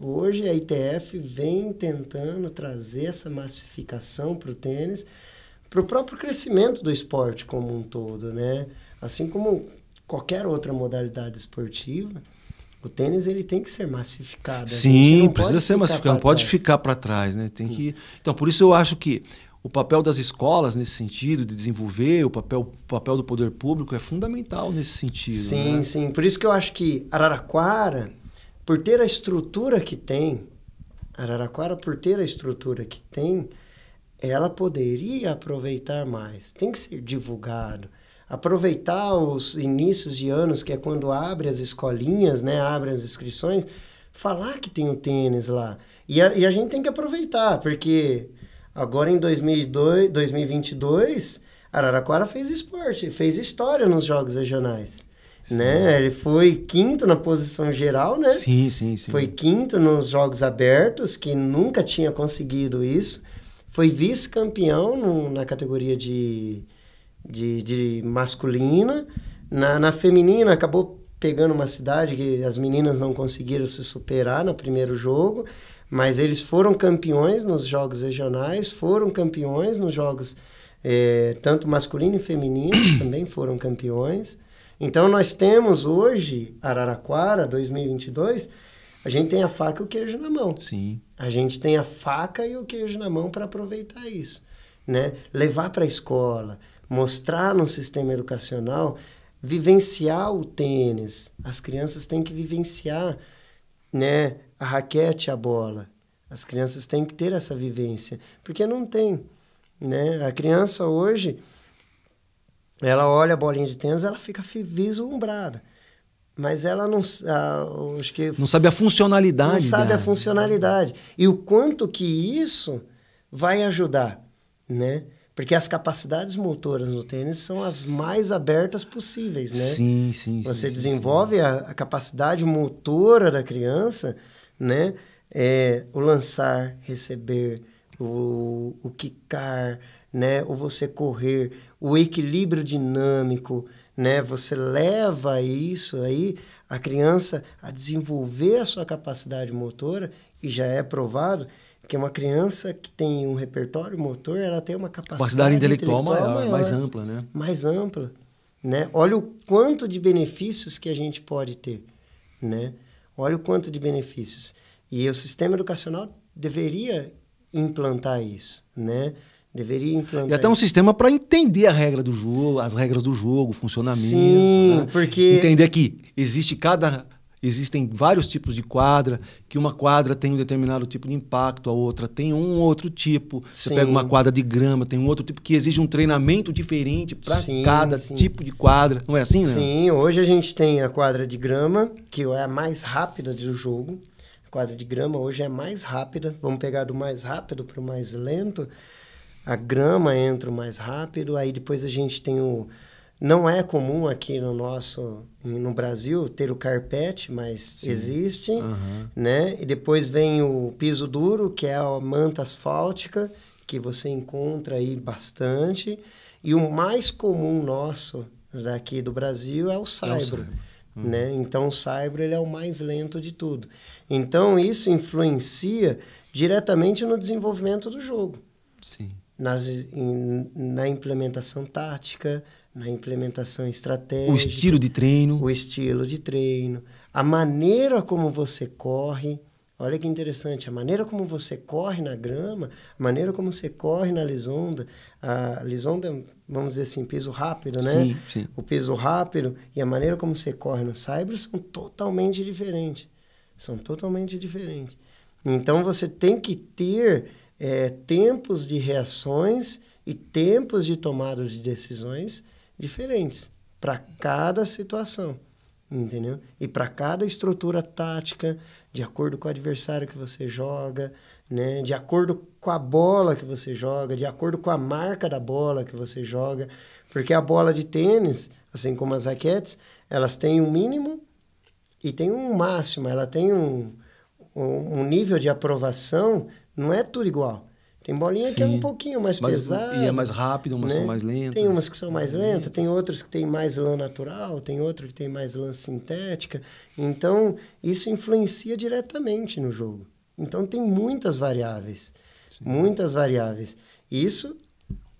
Hoje a I T F vem tentando trazer essa massificação para o tênis, para o próprio crescimento do esporte como um todo, né? Assim como qualquer outra modalidade esportiva, o tênis ele tem que ser massificado. Sim, precisa ser massificado, não pode ficar para trás, né? Tem que... Então, por isso eu acho que o papel das escolas nesse sentido de desenvolver, o papel, o papel do poder público é fundamental nesse sentido. Sim, né? sim. Por isso que eu acho que Araraquara... Por ter a estrutura que tem, Araraquara, por ter a estrutura que tem, ela poderia aproveitar mais. Tem que ser divulgado. aproveitar os inícios de anos, que é quando abre as escolinhas, né, abre as inscrições, falar que tem o tênis lá. E a, e a gente tem que aproveitar, porque agora em dois mil e dois, dois mil e vinte e dois, Araraquara fez esporte, fez história nos Jogos Regionais. Sim. Né? Ele foi quinto na posição geral, né? Sim, sim, sim. Foi quinto nos Jogos Abertos, que nunca tinha conseguido isso. Foi vice-campeão na categoria de, de, de masculina. Na, na feminina, acabou pegando uma cidade que as meninas não conseguiram se superar no primeiro jogo, mas eles foram campeões nos Jogos Regionais, foram campeões nos Jogos, é, tanto masculino e feminino, também foram campeões. Então, nós temos hoje, Araraquara dois mil e vinte e dois, a gente tem a faca e o queijo na mão. Sim. A gente tem a faca e o queijo na mão para aproveitar isso, né? Levar para a escola, mostrar no sistema educacional, vivenciar o tênis. As crianças têm que vivenciar, né, a raquete, a bola. As crianças têm que ter essa vivência, porque não tem, né? A criança hoje, ela olha a bolinha de tênis, ela fica vislumbrada. Mas ela não, ah, acho que não sabe a funcionalidade. Não sabe da... a funcionalidade. E o quanto que isso vai ajudar, né? Porque as capacidades motoras no tênis são as mais abertas possíveis, né? Sim, sim, Você sim, desenvolve sim, sim. A, a capacidade motora da criança, né? É, o lançar, receber, o, o quicar, né? Ou você correr... O equilíbrio dinâmico, né? Você leva isso aí, a criança a desenvolver a sua capacidade motora, e já é provado que uma criança que tem um repertório motor, ela tem uma capacidade, capacidade intelectual, intelectual maior, maior, mais ampla, né? Mais ampla, né? Olha o quanto de benefícios que a gente pode ter, né? Olha o quanto de benefícios. E o sistema educacional deveria implantar isso, né? Deveria implantar. E até um isso. sistema para entender a regra do jogo, as regras do jogo, o funcionamento. Sim, né? Porque... Entender que existe cada, existem vários tipos de quadra, que uma quadra tem um determinado tipo de impacto, a outra tem um outro tipo. Sim. Você pega uma quadra de grama, tem um outro tipo, que exige um treinamento diferente para cada sim. tipo de quadra. Não é assim, né? Sim, hoje a gente tem a quadra de grama, que é a mais rápida do jogo. A quadra de grama hoje é a mais rápida. Vamos pegar do mais rápido para o mais lento. A grama entra mais rápido, aí depois a gente tem o... Não é comum aqui no nosso... No Brasil ter o carpete, mas Sim. existe, uhum. né? E depois vem o piso duro, que é a manta asfáltica, que você encontra aí bastante. E o mais comum nosso daqui do Brasil é o saibro, é o uhum. né? Então, o saibro ele é o mais lento de tudo. Então, isso influencia diretamente no desenvolvimento do jogo. Sim. Nas, in, na implementação tática, na implementação estratégica. O estilo de treino. O estilo de treino. A maneira como você corre. Olha que interessante. A maneira como você corre na grama, a maneira como você corre na lisonda. A lisonda, vamos dizer assim, piso rápido, né? Sim, sim. O piso rápido e a maneira como você corre no saibro são totalmente diferentes. São totalmente diferentes. Então, você tem que ter... É, tempos de reações e tempos de tomadas de decisões diferentes para cada situação, entendeu? E para cada estrutura tática, de acordo com o adversário que você joga, né? De acordo com a bola que você joga, de acordo com a marca da bola que você joga, porque a bola de tênis, assim como as raquetes, elas têm um mínimo e tem um máximo, ela tem um, um, um nível de aprovação. Não é tudo igual. Tem bolinha Sim. que é um pouquinho mais mas, pesada. E é mais rápido, umas né? são mais lentas. Tem umas que são mais lentas, lentas, tem outras que tem mais lã natural, tem outra que tem mais lã sintética. Então, isso influencia diretamente no jogo. Então, tem muitas variáveis. Sim. Muitas variáveis. Isso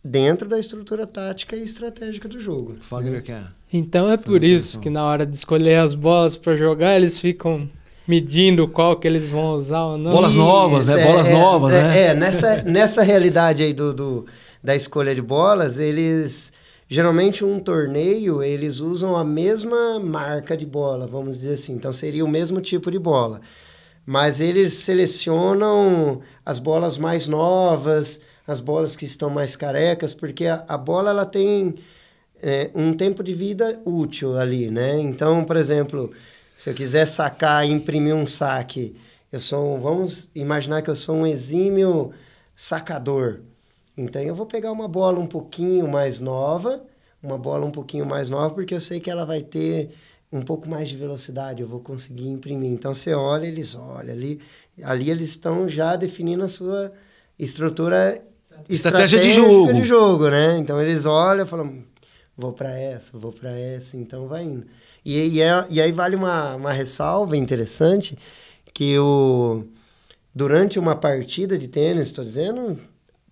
dentro da estrutura tática e estratégica do jogo. Né? Que é. Então, é por isso que na hora de escolher as bolas para jogar, eles ficam... medindo qual que eles vão usar ou não. Bolas novas, Isso, né? É, bolas é, novas, é, né? É, nessa, nessa realidade aí do, do, da escolha de bolas, eles... Geralmente, um torneio, eles usam a mesma marca de bola, vamos dizer assim. Então, seria o mesmo tipo de bola. Mas eles selecionam as bolas mais novas, as bolas que estão mais carecas, porque a, a bola, ela tem... é, um tempo de vida útil ali, né? Então, por exemplo, se eu quiser sacar e imprimir um saque, eu sou, vamos imaginar que eu sou um exímio sacador. Então, eu vou pegar uma bola um pouquinho mais nova, uma bola um pouquinho mais nova, porque eu sei que ela vai ter um pouco mais de velocidade, eu vou conseguir imprimir. Então, você olha, eles olham ali, ali eles estão já definindo a sua estrutura estratégia de jogo. de jogo, né? Então, eles olham e falam, vou para essa, vou para essa, então vai indo. E, e, é, e aí vale uma, uma ressalva interessante, que o, durante uma partida de tênis, estou dizendo...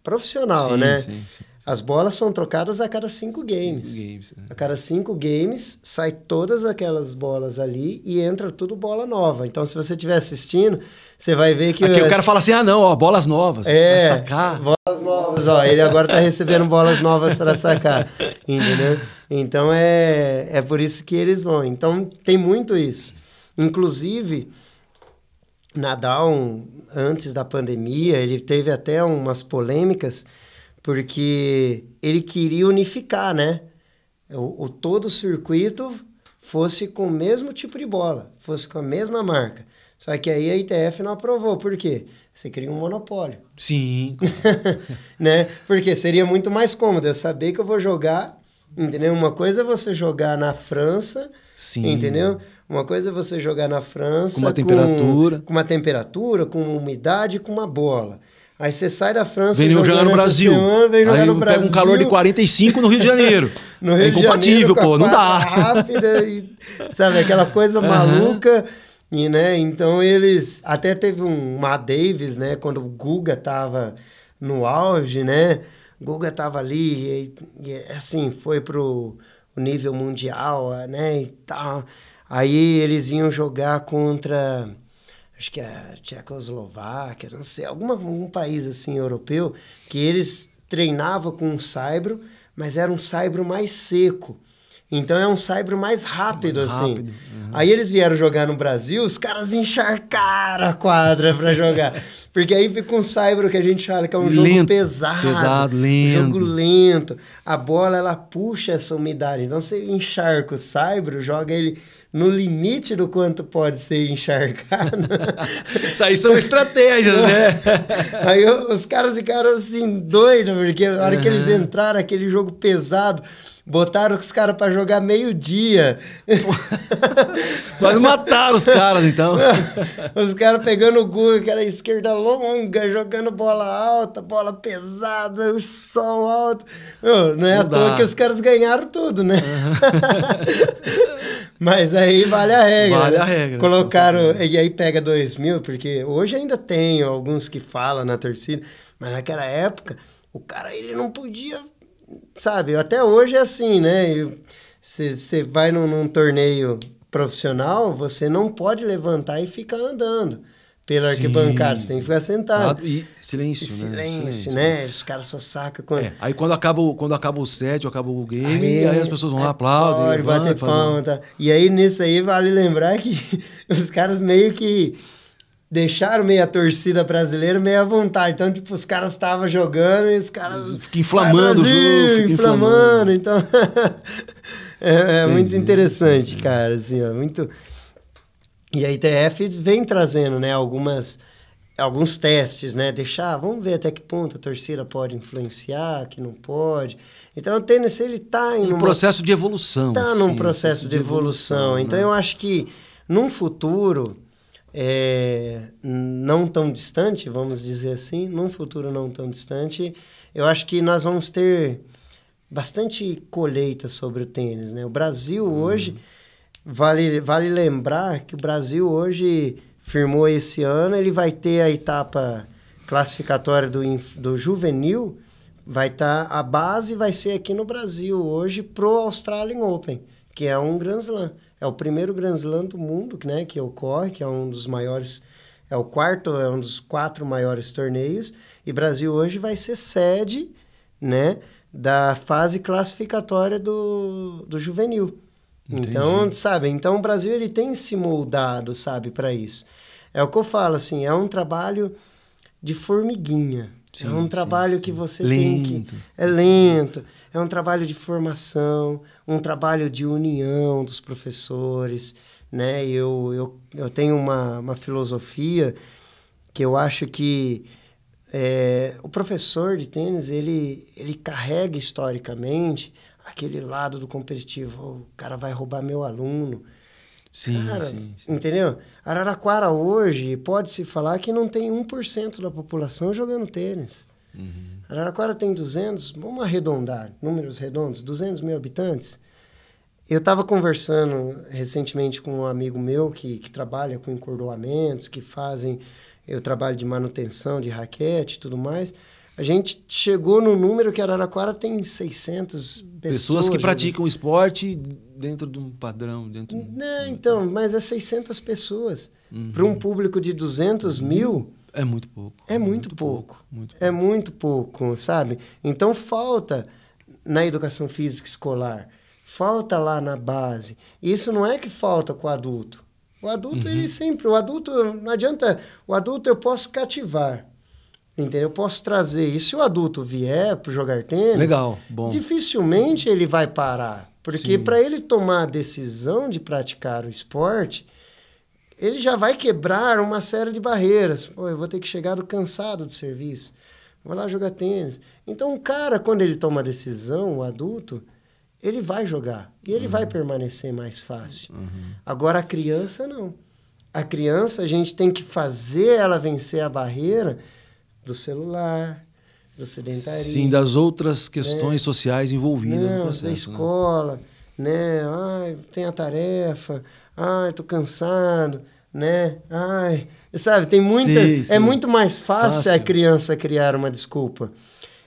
profissional, sim, né? Sim, sim. As bolas são trocadas a cada cinco games. Cinco games né? A cada cinco games, sai todas aquelas bolas ali e entra tudo bola nova. Então, se você estiver assistindo, você vai ver que... Aqui eu... o cara fala assim, ah, não, ó, bolas novas. É, pra sacar. Bolas novas, ó. Ele agora tá recebendo bolas novas para sacar, entendeu? Então, é, é por isso que eles vão. Então, tem muito isso. Inclusive... Nadal, antes da pandemia, ele teve até umas polêmicas, porque ele queria unificar, né? O, o todo o circuito fosse com o mesmo tipo de bola, fosse com a mesma marca. Só que aí a I T F não aprovou. Por quê? Você cria um monopólio. Sim. Né? Porque seria muito mais cômodo eu saber que eu vou jogar, entendeu? Uma coisa é você jogar na França, sim, entendeu? Uma coisa é você jogar na França... Com uma temperatura. Com, com uma temperatura, com uma umidade, com uma bola. Aí você sai da França... Vem jogar no Brasil. Semana, vem jogar aí no Brasil. Pega um calor de quarenta e cinco no Rio de Janeiro. No Rio é incompatível, de Janeiro, pô. Não dá. Rápida, e, sabe, aquela coisa uhum. maluca. E, né, então eles... Até teve um, uma Davis, né? Quando o Guga tava no auge, né? O Guga tava ali e, e assim, foi pro nível mundial, né? E tal... Aí eles iam jogar contra, acho que a Tchecoslováquia, não sei, algum um país assim europeu, que eles treinavam com um saibro, mas era um saibro mais seco. Então é um saibro mais rápido, mais assim. Rápido. Uhum. Aí eles vieram jogar no Brasil, os caras encharcaram a quadra pra jogar. Porque aí fica um saibro que a gente fala que é um lento, jogo pesado. Pesado, lento. Um jogo lento. A bola, ela puxa essa umidade. Então você encharca o saibro, joga ele no limite do quanto pode ser encharcado. Isso aí são estratégias, né? Aí eu, os caras ficaram assim doidos, porque na hora uhum. que eles entraram, aquele jogo pesado... Botaram os caras pra jogar meio-dia. Mas mataram os caras, então. Os caras pegando o Guga, que era esquerda longa, jogando bola alta, bola pesada, o sol alto. Não, não é não à dá. toa que os caras ganharam tudo, né? Uhum. Mas aí vale a regra. Vale a regra. Colocaram... E aí pega dois mil, porque hoje ainda tem alguns que falam na torcida, mas naquela época, o cara, ele não podia... Sabe, até hoje é assim, né? Você vai num, num torneio profissional, você não pode levantar e ficar andando pela arquibancada, você tem que ficar sentado. Ah, e silêncio, e silêncio, né? Silêncio, né? Os caras só sacam. Quando... É, aí quando acaba, quando acaba o set, acaba o game, aí, aí as pessoas vão lá, é, aplaudem. Pode bater palma, tá. E aí nisso aí vale lembrar que os caras meio que... Deixaram meio a torcida brasileira meio à vontade. Então, tipo, os caras estavam jogando e os caras... Fica inflamando, Brasil, fica inflamando. inflamando. Então, é, é muito interessante, entendi. cara. Assim, ó, muito... E a I T F vem trazendo, né, algumas, alguns testes, né? Deixar, vamos ver até que ponto a torcida pode influenciar, que não pode. Então, o tênis, ele está em um... Um processo de evolução. Está num sim, processo de, de evolução. evolução né? Então, eu acho que, num futuro... É, não tão distante, vamos dizer assim, num futuro não tão distante, eu acho que nós vamos ter bastante colheita sobre o tênis, né? O Brasil hum. hoje, vale, vale lembrar que o Brasil hoje firmou esse ano, ele vai ter a etapa classificatória do, do juvenil, vai estar, a base vai ser aqui no Brasil hoje pro Australian Open, que é um Grand Slam. É o primeiro Grand Slam do mundo, né, que ocorre, que é um dos maiores, é o quarto, é um dos quatro maiores torneios. E Brasil hoje vai ser sede, né, da fase classificatória do, do juvenil. Entendi. Então, sabe, então o Brasil ele tem se moldado, sabe, para isso. É o que eu falo, assim, é um trabalho de formiguinha. Sim, é um trabalho sim, que você lento. tem que... É lento. É um trabalho de formação, um trabalho de união dos professores, né? Eu, eu, eu tenho uma, uma filosofia que eu acho que é, o professor de tênis, ele, ele carrega historicamente aquele lado do competitivo. Oh, o cara vai roubar meu aluno. Sim, cara, sim, sim. Entendeu? Araraquara hoje pode-se falar que não tem um por cento da população jogando tênis. Uhum. Araraquara tem duzentos, vamos arredondar, números redondos, duzentos mil habitantes. Eu estava conversando recentemente com um amigo meu que, que trabalha com encordoamentos, que fazem o trabalho de manutenção de raquete e tudo mais. A gente chegou no número que Araraquara tem seiscentas pessoas. Pessoas que praticam o esporte dentro de um padrão. Dentro Não, de um... então, mas é seiscentas pessoas. Uhum. Para um público de duzentos mil... É muito pouco. É muito, muito pouco. pouco. Muito pouco. É muito pouco, sabe? Então, falta na educação física escolar. Falta lá na base. Isso não é que falta com o adulto. O adulto, uhum. ele sempre... O adulto, não adianta... O adulto eu posso cativar. Entendeu? Eu posso trazer. E se o adulto vier para jogar tênis, Legal, bom. dificilmente ele vai parar. Porque para ele tomar a decisão de praticar o esporte, ele já vai quebrar uma série de barreiras. Pô, eu vou ter que chegar cansado do serviço. Vou lá jogar tênis. Então, o cara, quando ele toma a decisão, o adulto, ele vai jogar. E ele uhum. vai permanecer mais fácil. Uhum. Agora, a criança, não. A criança, a gente tem que fazer ela vencer a barreira do celular, do sedentarismo. Sim, das outras questões né? sociais envolvidas Não, no processo. Da escola, né? né? Ai, tem a tarefa, ai, tô cansado, né? Ai, sabe, tem muita... Sim, sim. É muito mais fácil, fácil a criança criar uma desculpa.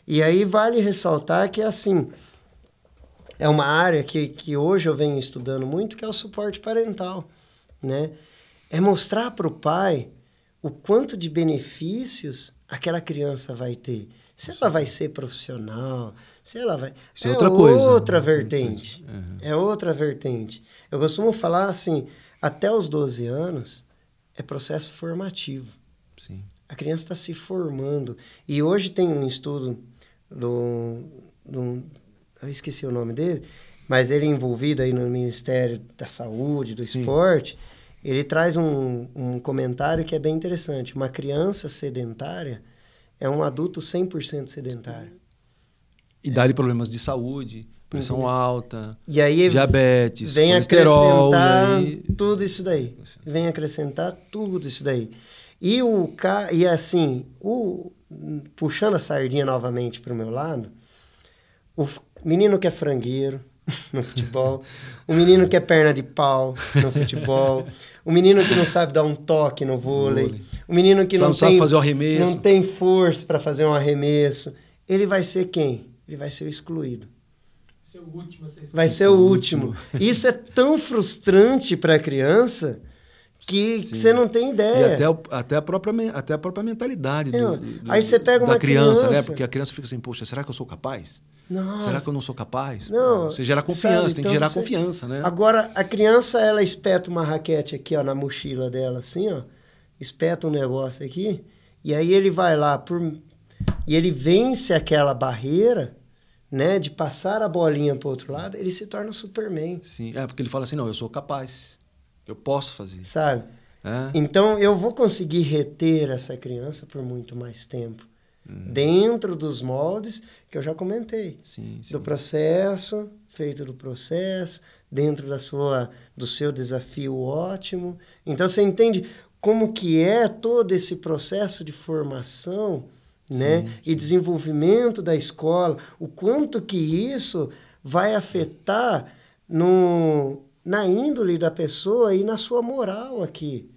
E aí vale ressaltar que, assim, é uma área que, que hoje eu venho estudando muito, que é o suporte parental, né? É mostrar para o pai o quanto de benefícios aquela criança vai ter. Se ela vai ser profissional, se ela vai... Isso é outra coisa. Outra vertente. Uhum. É outra vertente. Eu costumo falar assim, até os doze anos é processo formativo. Sim. A criança está se formando. E hoje tem um estudo do, do... Eu esqueci o nome dele, mas ele é envolvido aí no Ministério da Saúde, do Sim. Esporte... Ele traz um, um comentário que é bem interessante. Uma criança sedentária é um adulto cem por cento sedentário. E dá-lhe é. problemas de saúde, pressão uhum. alta, e aí diabetes, vem colesterol. Acrescentar e... tudo isso daí. Vem acrescentar tudo isso daí. E, o, e assim, o, puxando a sardinha novamente para o meu lado, o menino que é frangueiro, no futebol, o menino que é perna de pau no futebol, o menino que não sabe dar um toque no vôlei, vôlei. o menino que Só não, não sabe tem, fazer um arremesso. não tem força para fazer um arremesso, ele vai ser quem? Ele vai ser o excluído. Seu último, vai ser o último. Isso é tão frustrante para a criança que você não tem ideia. E até, o, até, a própria, até a própria mentalidade é, do, do, aí você pega da uma criança, criança, né? Porque a criança fica assim, poxa, será que eu sou capaz? Nossa. Será que eu não sou capaz? Não, você gera confiança, sabe, tem então que gerar você... confiança, né? Agora, a criança, ela espeta uma raquete aqui, ó, na mochila dela, assim, ó. Espeta um negócio aqui, e aí ele vai lá por... e ele vence aquela barreira, né, de passar a bolinha pro outro lado, ele se torna o Superman. Sim, é, porque ele fala assim, não, eu sou capaz, eu posso fazer. Sabe? É. Então, eu vou conseguir reter essa criança por muito mais tempo. Dentro dos moldes que eu já comentei. Sim, sim. Do processo, feito do processo, dentro da sua, do seu desafio ótimo. Então, você entende como que é todo esse processo de formação, né? Sim, sim. E desenvolvimento da escola. O quanto que isso vai afetar no, na índole da pessoa e na sua moral aqui.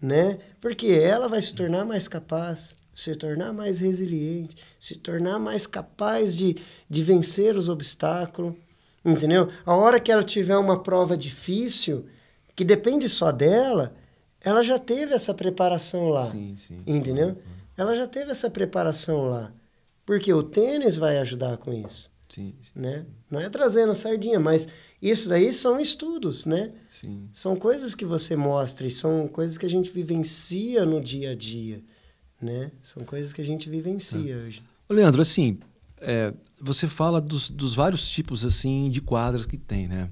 Né? Porque ela vai se tornar mais capaz... se tornar mais resiliente, se tornar mais capaz de, de vencer os obstáculos, entendeu? A hora que ela tiver uma prova difícil, que depende só dela, ela já teve essa preparação lá, sim, sim, entendeu? Claro. Ela já teve essa preparação lá, porque o tênis vai ajudar com isso, sim, sim, né? Sim. Não é trazendo a sardinha, mas isso daí são estudos, né? Sim. São coisas que você mostra e são coisas que a gente vivencia no dia a dia. né? São coisas que a gente vivencia é. hoje. Leandro, assim, é, você fala dos, dos vários tipos assim de quadras que tem, né?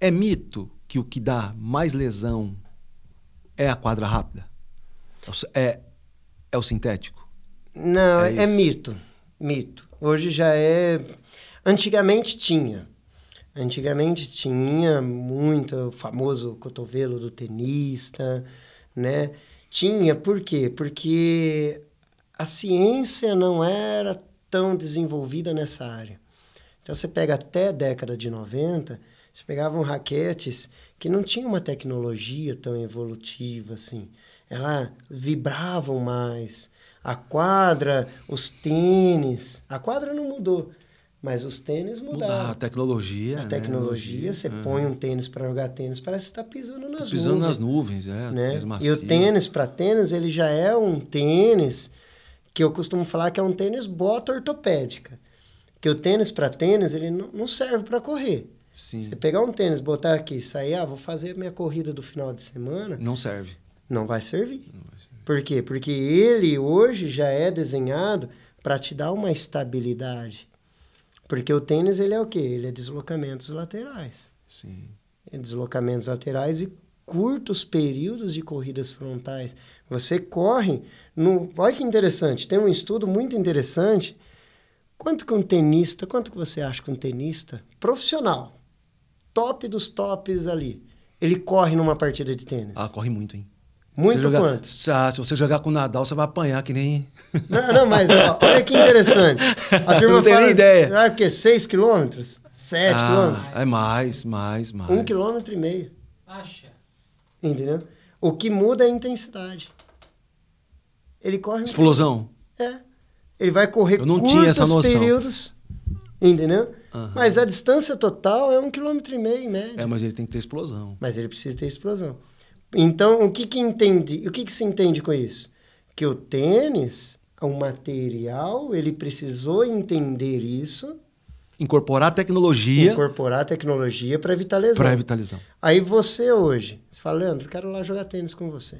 É mito que o que dá mais lesão é a quadra rápida? É, é o sintético? Não, é, é mito. Mito. Hoje já é... Antigamente tinha. Antigamente tinha muito o famoso cotovelo do tenista, né? Tinha, por quê? Porque a ciência não era tão desenvolvida nessa área. Então, você pega até a década de noventa, você pegava raquetes que não tinham uma tecnologia tão evolutiva, assim. Elas vibravam mais. A quadra, os tênis... A quadra não mudou. Mas os tênis mudaram. Mudar, a tecnologia. A né? tecnologia, você é. põe um tênis para jogar tênis, parece que você está pisando nas nuvens. Pisando nas nuvens, é. Né? E o tênis para tênis, ele já é um tênis que eu costumo falar que é um tênis bota ortopédica. Porque o tênis para tênis, ele não serve para correr. Sim. Você pegar um tênis, botar aqui, sair, ah, vou fazer minha corrida do final de semana. Não serve. Não vai servir. Não vai servir. Por quê? Porque ele hoje já é desenhado para te dar uma estabilidade. Porque o tênis, ele é o quê? Ele é deslocamentos laterais. Sim. É deslocamentos laterais e curtos períodos de corridas frontais. Você corre... No... Olha que interessante. Tem um estudo muito interessante. Quanto que um tenista... Quanto que você acha que um tenista profissional, top dos tops ali, ele corre numa partida de tênis? Ah, corre muito, hein? Muito jogar, quanto? Ah, se você jogar com o Nadal, você vai apanhar que nem... Não, não, mas ó, olha que interessante. A turma não tem nem ideia. Sabe o quê? seis quilômetros? sete ah, quilômetros? É mais, mais, mais. um quilômetro e meio. Acha. Entendeu? O que muda é a intensidade. Ele corre... Um Explosão. Período. É. Ele vai correr Eu não curtos tinha essa noção. períodos. Entendeu? Uhum. Mas a distância total é um quilômetro e meio, em média. É, mas ele tem que ter explosão. Mas ele precisa ter explosão. Então, o que que entende, o que que se entende com isso? Que o tênis, o material, ele precisou entender isso. Incorporar a tecnologia. Incorporar a tecnologia para evitar lesão. Para evitar lesão. Aí você hoje, você fala, Leandro, quero lá jogar tênis com você.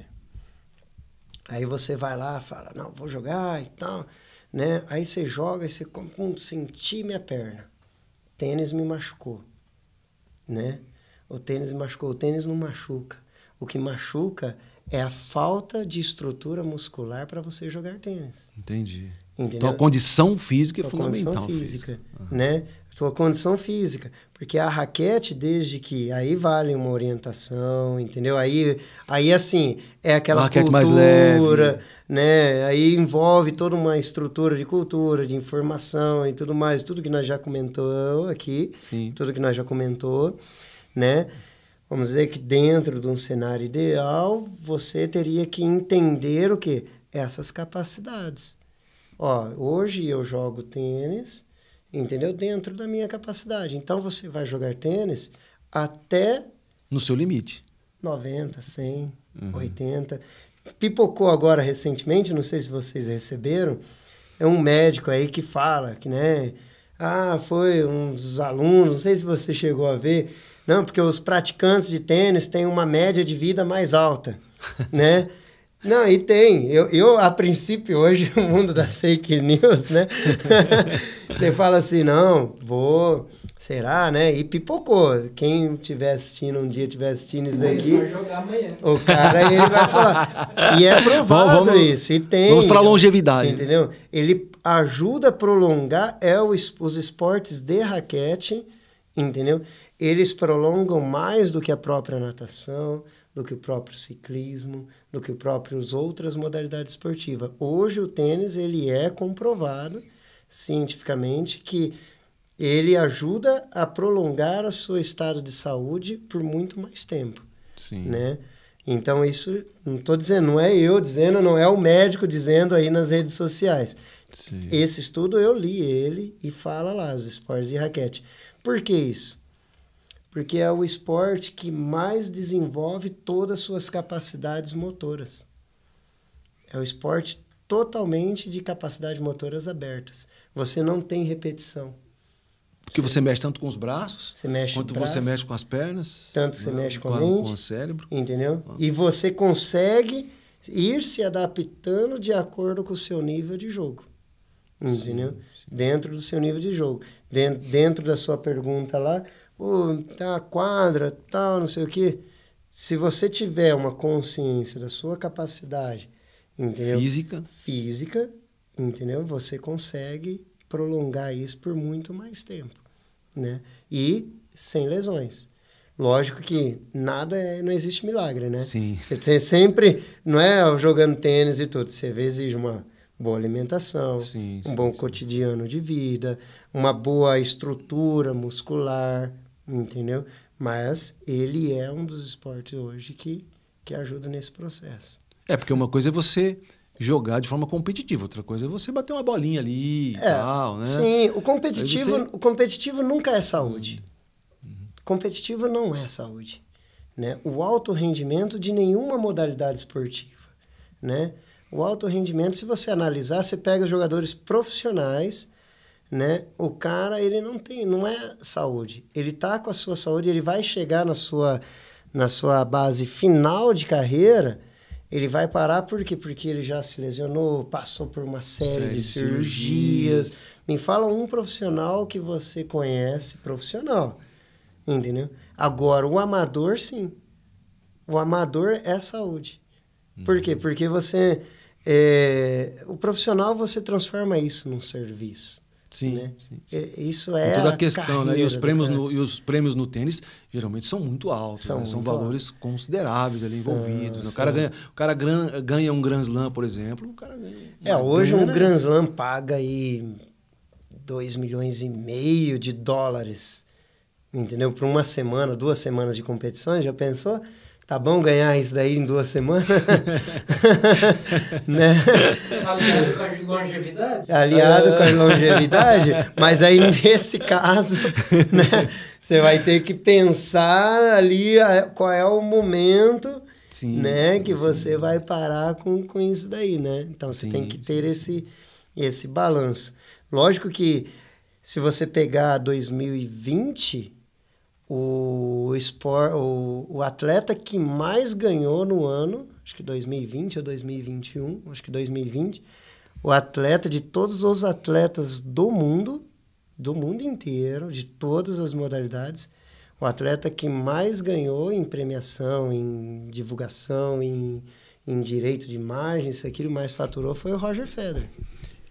Aí você vai lá, fala, não, vou jogar e tal, né? Aí você joga e você, hum, senti minha perna. O tênis me machucou, né? O tênis me machucou, o tênis não machuca. O que machuca é a falta de estrutura muscular para você jogar tênis. Entendi. Entendeu? Então, a condição física Tua é fundamental. A condição física, física. né? Sua condição física. Porque a raquete, desde que... Aí vale uma orientação, entendeu? Aí, aí assim, é aquela uma raquete cultura... mais leve. Né? Aí envolve toda uma estrutura de cultura, de informação e tudo mais. Tudo que nós já comentou aqui. Sim. Tudo que nós já comentou, né? Vamos dizer que dentro de um cenário ideal, você teria que entender o quê? Essas capacidades. Ó, hoje eu jogo tênis, entendeu? Dentro da minha capacidade. Então, você vai jogar tênis até... No seu limite. noventa, cem, uhum. oitenta. Pipocou agora recentemente, não sei se vocês receberam, é um médico aí que fala que, né? Ah, foi uns alunos, não sei se você chegou a ver... Não, porque os praticantes de tênis têm uma média de vida mais alta, né? Não, e tem. Eu, eu, a princípio, hoje, o mundo das fake news, né? Você fala assim, não, vou... Será, né? E pipocou. Quem estiver assistindo um dia, estiver assistindo isso aqui... É só jogar amanhã. O cara, ele vai falar. E é provado vamos, isso. E tem... Vamos para a longevidade. Entendeu? Ele ajuda a prolongar é os, os esportes de raquete, entendeu? Eles prolongam mais do que a própria natação, do que o próprio ciclismo, do que próprias outras modalidades esportivas. Hoje o tênis ele é comprovado cientificamente que ele ajuda a prolongar o seu estado de saúde por muito mais tempo. Sim. Né? Então isso, não estou dizendo, não é eu dizendo, não é o médico dizendo aí nas redes sociais. Sim. Esse estudo eu li ele e fala lá, os esportes de raquete. Por que isso? Porque é o esporte que mais desenvolve todas as suas capacidades motoras. É o esporte totalmente de capacidades motoras abertas. Você não tem repetição. Porque você, você mexe tanto com os braços, você mexe quanto braço, você mexe com as pernas. Tanto você não, mexe com a mente. Com o cérebro. Entendeu? Ah. E você consegue ir se adaptando de acordo com o seu nível de jogo. Sim, entendeu? Sim. Dentro do seu nível de jogo. Dentro, dentro da sua pergunta lá, oh, tá a quadra, tal, não sei o quê. Se você tiver uma consciência da sua capacidade, entendeu? Física. Física, entendeu? Você consegue prolongar isso por muito mais tempo, né? E sem lesões. Lógico que nada é, não existe milagre, né? Sim. Você tem sempre, não é jogando tênis e tudo, você exige uma boa alimentação, sim, um sim, bom sim. cotidiano de vida, uma boa estrutura muscular, entendeu? Mas ele é um dos esportes hoje que, que ajuda nesse processo. É, porque uma coisa é você jogar de forma competitiva, outra coisa é você bater uma bolinha ali e é, tal, né? Sim, o competitivo, você... o competitivo nunca é saúde. Uhum. Competitivo não é saúde, né? O alto rendimento de nenhuma modalidade esportiva, né? O alto rendimento, se você analisar, você pega os jogadores profissionais, né? O cara, ele não tem, não é saúde. Ele tá com a sua saúde, ele vai chegar na sua, na sua base final de carreira... Ele vai parar por quê? Porque ele já se lesionou, passou por uma série, série de cirurgias. cirurgias. Me fala um profissional que você conhece, profissional, entendeu? Agora, o amador, sim. O amador é saúde. Uhum. Por quê? Porque você... É, o profissional, você transforma isso num serviço. Sim, né? sim, sim. Isso é, é toda a questão, né? E os prêmios no, e os prêmios no tênis geralmente são muito altos, são, né? muito são valores alto. consideráveis ali envolvidos. São, o cara ganha, o cara ganha um Grand Slam, por exemplo, o cara ganha. É, hoje grana, um Grand Slam paga aí dois milhões e meio de dólares, entendeu? Por uma semana, duas semanas de competições, já pensou? Tá bom ganhar isso daí em duas semanas? né? Aliado com a longevidade? Aliado ah. com a longevidade, mas aí nesse caso, né, você vai ter que pensar ali qual é o momento sim, né, sim, que sim, você sim. vai parar com, com isso daí, né? Então você sim, tem que ter sim, esse, sim. esse balanço. Lógico que se você pegar dois mil e vinte... O, espor, o, o atleta que mais ganhou no ano, acho que dois mil e vinte ou dois mil e vinte e um, acho que dois mil e vinte, o atleta de todos os atletas do mundo, do mundo inteiro, de todas as modalidades, o atleta que mais ganhou em premiação, em divulgação, em, em direito de imagem, isso aqui, o mais faturou foi o Roger Federer.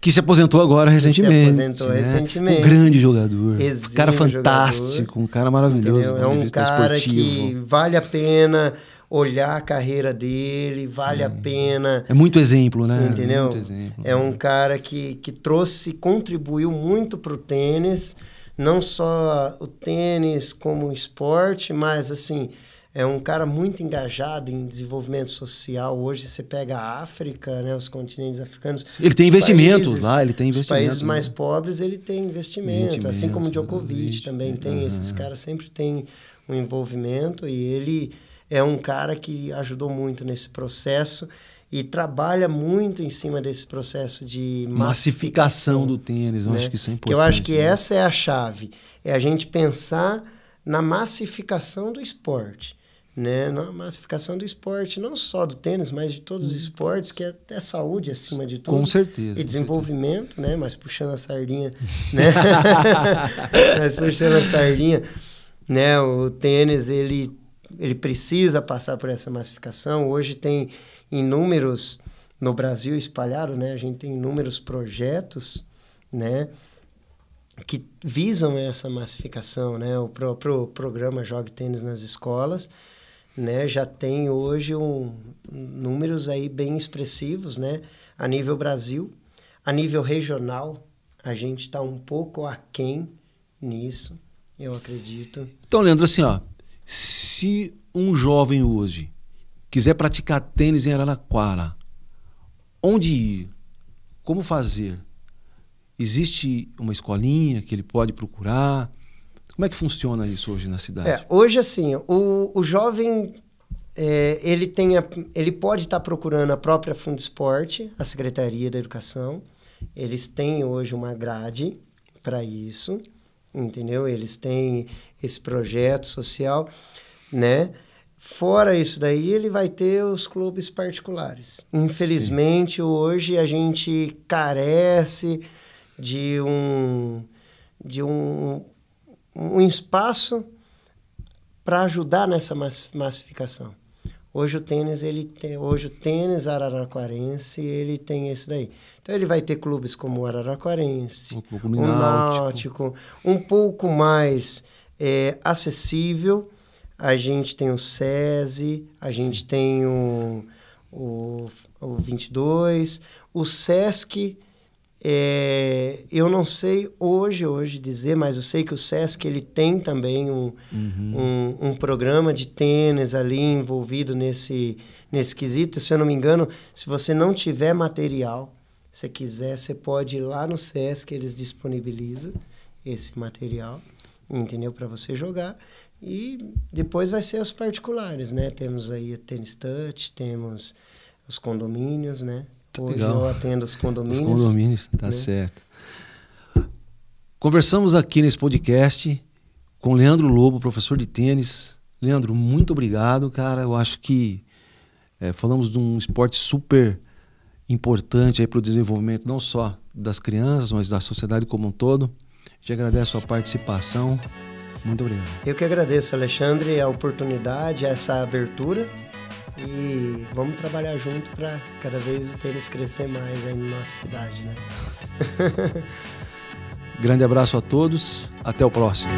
Que se aposentou agora recentemente. Se aposentou né? recentemente. Um grande jogador. Exímio um cara fantástico, jogador, um cara maravilhoso. Entendeu? É um cara esportivo. Que vale a pena olhar a carreira dele, vale Sim. a pena... É muito exemplo, né? Entendeu? É, muito exemplo, é um cara que, que trouxe, contribuiu muito para o tênis, não só o tênis como esporte, mas assim, é um cara muito engajado em desenvolvimento social. Hoje você pega a África, né, os continentes africanos. Ele tem investimentos países, lá, ele tem investimentos. Os países né? mais pobres, ele tem investimento. investimento assim como o Djokovic também ah. tem. Esses caras sempre têm um envolvimento. E ele é um cara que ajudou muito nesse processo e trabalha muito em cima desse processo de... Massificação, massificação do tênis. Eu né? acho que isso é importante. Eu acho que né? essa é a chave. É a gente pensar na massificação do esporte. Né? Na massificação do esporte, não só do tênis, mas de todos os esportes, que é, é saúde acima de tudo. Com certeza. E desenvolvimento, certeza. Né? Mas puxando a sardinha, né? mas puxando a sardinha, né? O tênis, ele, ele precisa passar por essa massificação. Hoje tem inúmeros, no Brasil espalhado, né? A gente tem inúmeros projetos, né? Que visam essa massificação, né? O próprio programa Jogue Tênis nas Escolas, né, já tem hoje um, números aí bem expressivos, né, a nível Brasil, a nível regional, a gente está um pouco aquém nisso, eu acredito. Então, Leandro, assim, ó, se um jovem hoje quiser praticar tênis em Araraquara, onde ir? Como fazer? Existe uma escolinha que ele pode procurar? Como é que funciona isso hoje na cidade? É, hoje, assim, o, o jovem, é, ele, tem a, ele pode estar tá procurando a própria Fundesporte, a Secretaria da Educação. Eles têm hoje uma grade para isso, entendeu? Eles têm esse projeto social, né? Fora isso daí, ele vai ter os clubes particulares. Infelizmente, Sim. hoje a gente carece de um, de um, um espaço para ajudar nessa massificação. Hoje o tênis, ele tem, hoje o tênis araraquarense, ele tem esse daí. Então ele vai ter clubes como o Araraquarense, um o Náutico, um pouco mais é, acessível. A gente tem o SESI, a gente Sim. tem o, o, o vinte e dois, o Sesc, é, eu não sei hoje, hoje dizer, mas eu sei que o Sesc ele tem também um, uhum. um, um programa de tênis ali envolvido nesse, nesse quesito. Se eu não me engano, se você não tiver material... Se quiser, você pode ir lá no Sesc, eles disponibilizam esse material, entendeu? Para você jogar. E depois vai ser os particulares, né? Temos aí o Tênis Touch, temos os condomínios, né? Hoje Legal. eu atendo os condomínios. Os condomínios, tá né? certo. Conversamos aqui nesse podcast com Leandro Lobo, professor de tênis. Leandro, muito obrigado, cara. Eu acho que é, falamos de um esporte super... importante aí para o desenvolvimento não só das crianças, mas da sociedade como um todo. Te agradeço a participação. Muito obrigado. Eu que agradeço, Alexandre, a oportunidade, essa abertura. E vamos trabalhar junto para cada vez o tênis crescer mais aí na nossa cidade, né? Grande abraço a todos. Até o próximo.